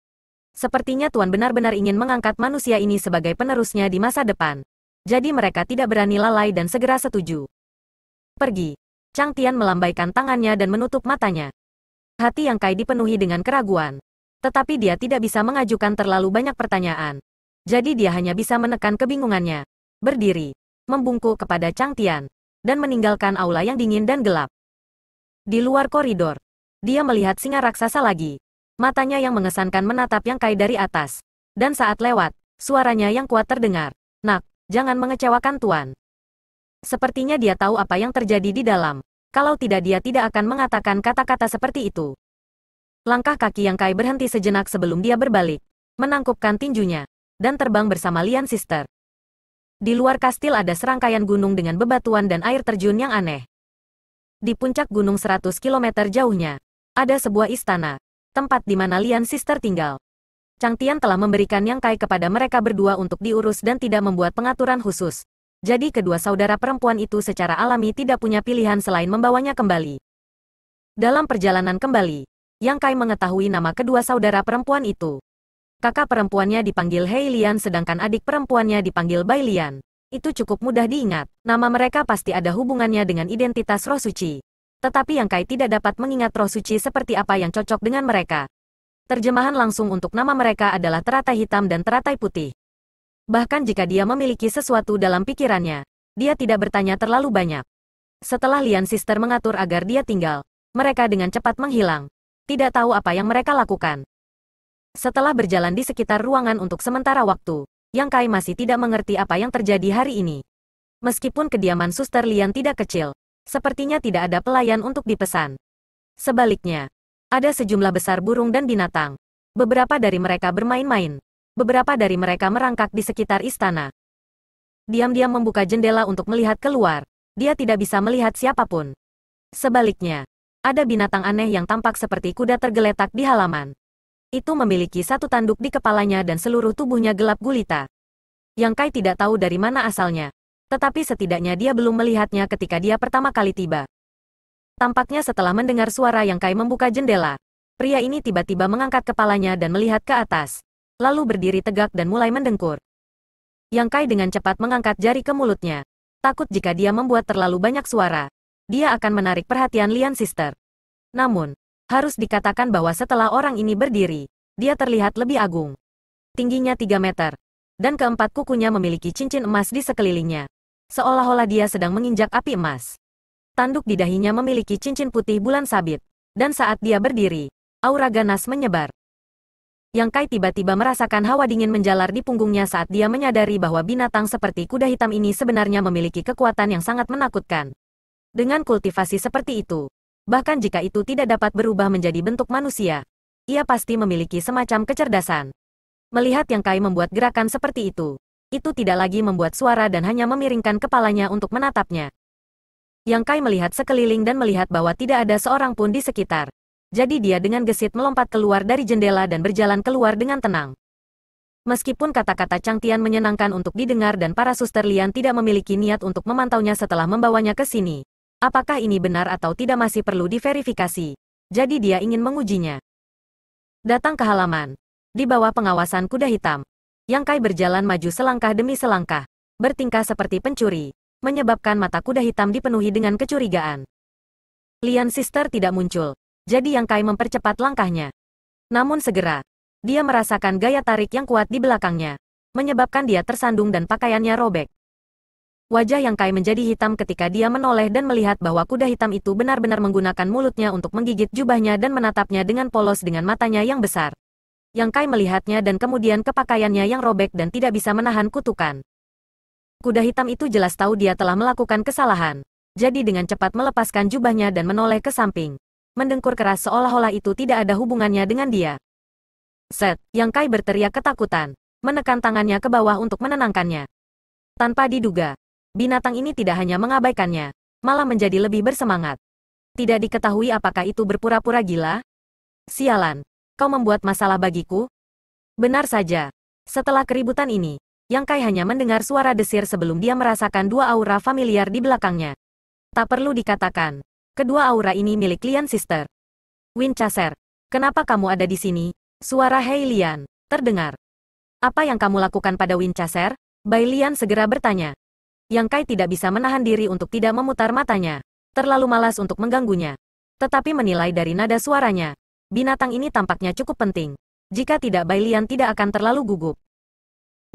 Sepertinya Tuan benar-benar ingin mengangkat manusia ini sebagai penerusnya di masa depan. Jadi mereka tidak berani lalai dan segera setuju. Pergi. Chang Tian melambaikan tangannya dan menutup matanya. Hati Yang Kai dipenuhi dengan keraguan. Tetapi dia tidak bisa mengajukan terlalu banyak pertanyaan. Jadi dia hanya bisa menekan kebingungannya. Berdiri. Membungkuk kepada Chang Tian. Dan meninggalkan aula yang dingin dan gelap. Di luar koridor. Dia melihat singa raksasa lagi. Matanya yang mengesankan menatap Yang Kai dari atas. Dan saat lewat, suaranya yang kuat terdengar. Nak, jangan mengecewakan Tuan. Sepertinya dia tahu apa yang terjadi di dalam. Kalau tidak dia tidak akan mengatakan kata-kata seperti itu. Langkah kaki Yang Kai berhenti sejenak sebelum dia berbalik. Menangkupkan tinjunya. Dan terbang bersama Lian Sister. Di luar kastil ada serangkaian gunung dengan bebatuan dan air terjun yang aneh. Di puncak gunung seratus kilometer jauhnya. Ada sebuah istana. Tempat di mana Lian Sister tinggal. Chang Tian telah memberikan Yang Kai kepada mereka berdua untuk diurus dan tidak membuat pengaturan khusus. Jadi kedua saudara perempuan itu secara alami tidak punya pilihan selain membawanya kembali. Dalam perjalanan kembali, Yang Kai mengetahui nama kedua saudara perempuan itu. Kakak perempuannya dipanggil Hei Lian sedangkan adik perempuannya dipanggil Bai Lian. Itu cukup mudah diingat. Nama mereka pasti ada hubungannya dengan identitas roh suci. Tetapi Yang Kai tidak dapat mengingat roh suci seperti apa yang cocok dengan mereka. Terjemahan langsung untuk nama mereka adalah teratai hitam dan teratai putih. Bahkan jika dia memiliki sesuatu dalam pikirannya, dia tidak bertanya terlalu banyak. Setelah Lian Sister mengatur agar dia tinggal, mereka dengan cepat menghilang. Tidak tahu apa yang mereka lakukan. Setelah berjalan di sekitar ruangan untuk sementara waktu, Yang Kai masih tidak mengerti apa yang terjadi hari ini. Meskipun kediaman Suster Lian tidak kecil, sepertinya tidak ada pelayan untuk dipesan. Sebaliknya, ada sejumlah besar burung dan binatang. Beberapa dari mereka bermain-main. Beberapa dari mereka merangkak di sekitar istana. Diam-diam membuka jendela untuk melihat keluar. Dia tidak bisa melihat siapapun. Sebaliknya, ada binatang aneh yang tampak seperti kuda tergeletak di halaman. Itu memiliki satu tanduk di kepalanya dan seluruh tubuhnya gelap gulita. Yang Kai tidak tahu dari mana asalnya. Tetapi setidaknya dia belum melihatnya ketika dia pertama kali tiba. Tampaknya setelah mendengar suara Yang Kai membuka jendela, pria ini tiba-tiba mengangkat kepalanya dan melihat ke atas. Lalu berdiri tegak dan mulai mendengkur. Yang Kai dengan cepat mengangkat jari ke mulutnya. Takut jika dia membuat terlalu banyak suara, dia akan menarik perhatian Lian Sister. Namun, harus dikatakan bahwa setelah orang ini berdiri, dia terlihat lebih agung. Tingginya tiga meter. Dan keempat kukunya memiliki cincin emas di sekelilingnya. Seolah-olah dia sedang menginjak api emas. Tanduk di dahinya memiliki cincin putih bulan sabit. Dan saat dia berdiri, aura ganas menyebar. Yang Kai tiba-tiba merasakan hawa dingin menjalar di punggungnya saat dia menyadari bahwa binatang seperti kuda hitam ini sebenarnya memiliki kekuatan yang sangat menakutkan. Dengan kultivasi seperti itu, bahkan jika itu tidak dapat berubah menjadi bentuk manusia, ia pasti memiliki semacam kecerdasan. Melihat Yang Kai membuat gerakan seperti itu, itu tidak lagi membuat suara dan hanya memiringkan kepalanya untuk menatapnya. Yang Kai melihat sekeliling dan melihat bahwa tidak ada seorang pun di sekitar. Jadi dia dengan gesit melompat keluar dari jendela dan berjalan keluar dengan tenang. Meskipun kata-kata Chang Tian menyenangkan untuk didengar dan para suster Lian tidak memiliki niat untuk memantaunya setelah membawanya ke sini. Apakah ini benar atau tidak masih perlu diverifikasi. Jadi dia ingin mengujinya. Datang ke halaman. Di bawah pengawasan kuda hitam. Yang Kai berjalan maju selangkah demi selangkah. Bertingkah seperti pencuri. Menyebabkan mata kuda hitam dipenuhi dengan kecurigaan. Lian Sister tidak muncul. Jadi Yang Kai mempercepat langkahnya. Namun segera, dia merasakan gaya tarik yang kuat di belakangnya. Menyebabkan dia tersandung dan pakaiannya robek. Wajah Yang Kai menjadi hitam ketika dia menoleh dan melihat bahwa kuda hitam itu benar-benar menggunakan mulutnya untuk menggigit jubahnya dan menatapnya dengan polos dengan matanya yang besar. Yang Kai melihatnya dan kemudian kepakaiannya yang robek dan tidak bisa menahan kutukan. Kuda hitam itu jelas tahu dia telah melakukan kesalahan. Jadi dengan cepat melepaskan jubahnya dan menoleh ke samping. Mendengkur keras seolah-olah itu tidak ada hubungannya dengan dia. Set, Yang Kai berteriak ketakutan. Menekan tangannya ke bawah untuk menenangkannya. Tanpa diduga. Binatang ini tidak hanya mengabaikannya, malah menjadi lebih bersemangat. Tidak diketahui apakah itu berpura-pura gila? Sialan, kau membuat masalah bagiku? Benar saja. Setelah keributan ini, Yang Kai hanya mendengar suara desir sebelum dia merasakan dua aura familiar di belakangnya. Tak perlu dikatakan, kedua aura ini milik Lian Sister. Wind Chaser, kenapa kamu ada di sini? Suara Hei Lian terdengar. Apa yang kamu lakukan pada Wind Chaser? Bai Lian segera bertanya. Yang Kai tidak bisa menahan diri untuk tidak memutar matanya. Terlalu malas untuk mengganggunya. Tetapi menilai dari nada suaranya, binatang ini tampaknya cukup penting. Jika tidak, Bai Lian tidak akan terlalu gugup.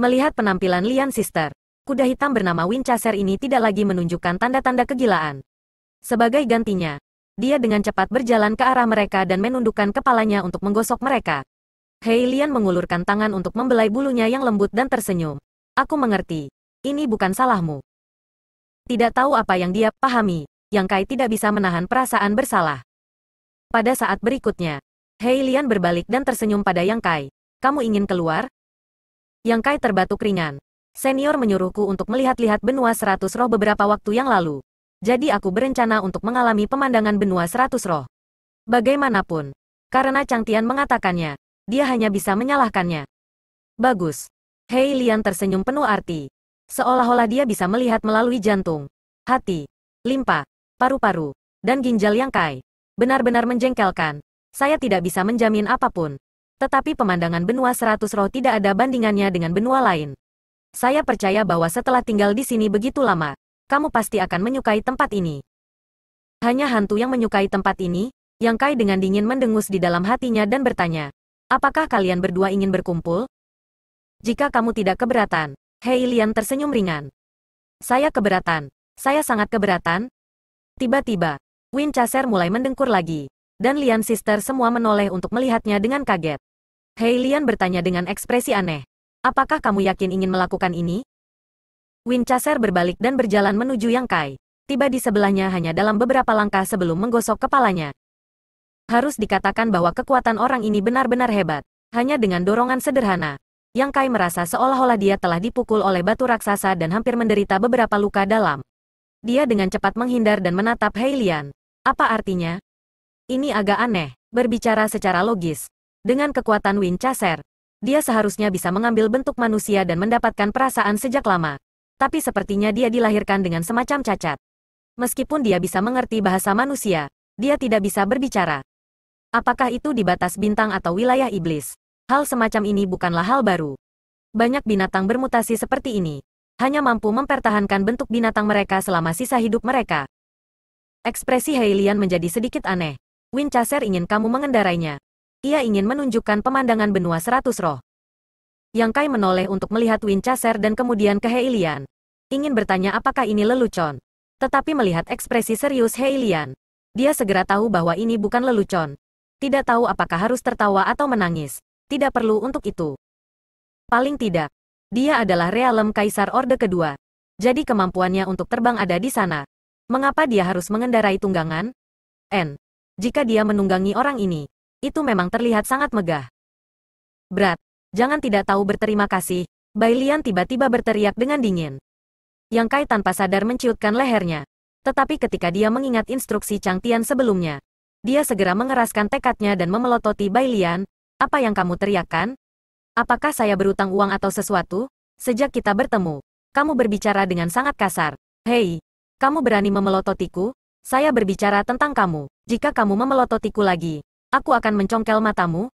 Melihat penampilan Lian Sister, kuda hitam bernama Wind Chaser ini tidak lagi menunjukkan tanda-tanda kegilaan. Sebagai gantinya, dia dengan cepat berjalan ke arah mereka dan menundukkan kepalanya untuk menggosok mereka. Hei Lian mengulurkan tangan untuk membelai bulunya yang lembut dan tersenyum. Aku mengerti. Ini bukan salahmu. Tidak tahu apa yang dia pahami, Yang Kai tidak bisa menahan perasaan bersalah. Pada saat berikutnya, Hei Lian berbalik dan tersenyum pada Yang Kai. Kamu ingin keluar? Yang Kai terbatuk ringan. Senior menyuruhku untuk melihat-lihat benua seratus roh beberapa waktu yang lalu. Jadi aku berencana untuk mengalami pemandangan benua seratus roh. Bagaimanapun, karena Chang Tian mengatakannya, dia hanya bisa menyalahkannya. Bagus. Hei Lian tersenyum penuh arti. Seolah-olah dia bisa melihat melalui jantung, hati, limpa, paru-paru, dan ginjal Yang Kai. Benar-benar menjengkelkan. Saya tidak bisa menjamin apapun. Tetapi pemandangan benua seratus roh tidak ada bandingannya dengan benua lain. Saya percaya bahwa setelah tinggal di sini begitu lama, kamu pasti akan menyukai tempat ini. Hanya hantu yang menyukai tempat ini, Yang Kai dengan dingin mendengus di dalam hatinya dan bertanya, apakah kalian berdua ingin berkumpul? Jika kamu tidak keberatan, Hei Lian tersenyum ringan. Saya keberatan. Saya sangat keberatan. Tiba-tiba, Wind Chaser mulai mendengkur lagi. Dan Lian Sister semua menoleh untuk melihatnya dengan kaget. Hei Lian bertanya dengan ekspresi aneh. Apakah kamu yakin ingin melakukan ini? Wind Chaser berbalik dan berjalan menuju Yang Kai. Tiba di sebelahnya hanya dalam beberapa langkah sebelum menggosok kepalanya. Harus dikatakan bahwa kekuatan orang ini benar-benar hebat. Hanya dengan dorongan sederhana. Yang Kai merasa seolah-olah dia telah dipukul oleh batu raksasa dan hampir menderita beberapa luka dalam. Dia dengan cepat menghindar dan menatap Hei Lian. Apa artinya? Ini agak aneh, berbicara secara logis. Dengan kekuatan Wind Chaser, dia seharusnya bisa mengambil bentuk manusia dan mendapatkan perasaan sejak lama. Tapi sepertinya dia dilahirkan dengan semacam cacat. Meskipun dia bisa mengerti bahasa manusia, dia tidak bisa berbicara. Apakah itu di batas bintang atau wilayah iblis? Hal semacam ini bukanlah hal baru. Banyak binatang bermutasi seperti ini. Hanya mampu mempertahankan bentuk binatang mereka selama sisa hidup mereka. Ekspresi Hei Lian menjadi sedikit aneh. Wind Chaser ingin kamu mengendarainya. Ia ingin menunjukkan pemandangan benua seratus roh. Yang Kai menoleh untuk melihat Wind Chaser dan kemudian ke Hei Lian. Ingin bertanya apakah ini lelucon. Tetapi melihat ekspresi serius Hei Lian, dia segera tahu bahwa ini bukan lelucon. Tidak tahu apakah harus tertawa atau menangis. Tidak perlu untuk itu. Paling tidak, dia adalah realem kaisar orde kedua. Jadi kemampuannya untuk terbang ada di sana. Mengapa dia harus mengendarai tunggangan? N. Jika dia menunggangi orang ini, itu memang terlihat sangat megah. Berat, jangan tidak tahu berterima kasih. Bai Lian tiba-tiba berteriak dengan dingin. Yang Kai tanpa sadar menciutkan lehernya. Tetapi ketika dia mengingat instruksi Chang Tian sebelumnya, dia segera mengeraskan tekadnya dan memelototi Bai Lian. Apa yang kamu teriakkan? Apakah saya berutang uang atau sesuatu? Sejak kita bertemu, kamu berbicara dengan sangat kasar. Hei, kamu berani memelototiku? Saya berbicara tentang kamu. Jika kamu memelototiku lagi, aku akan mencongkel matamu.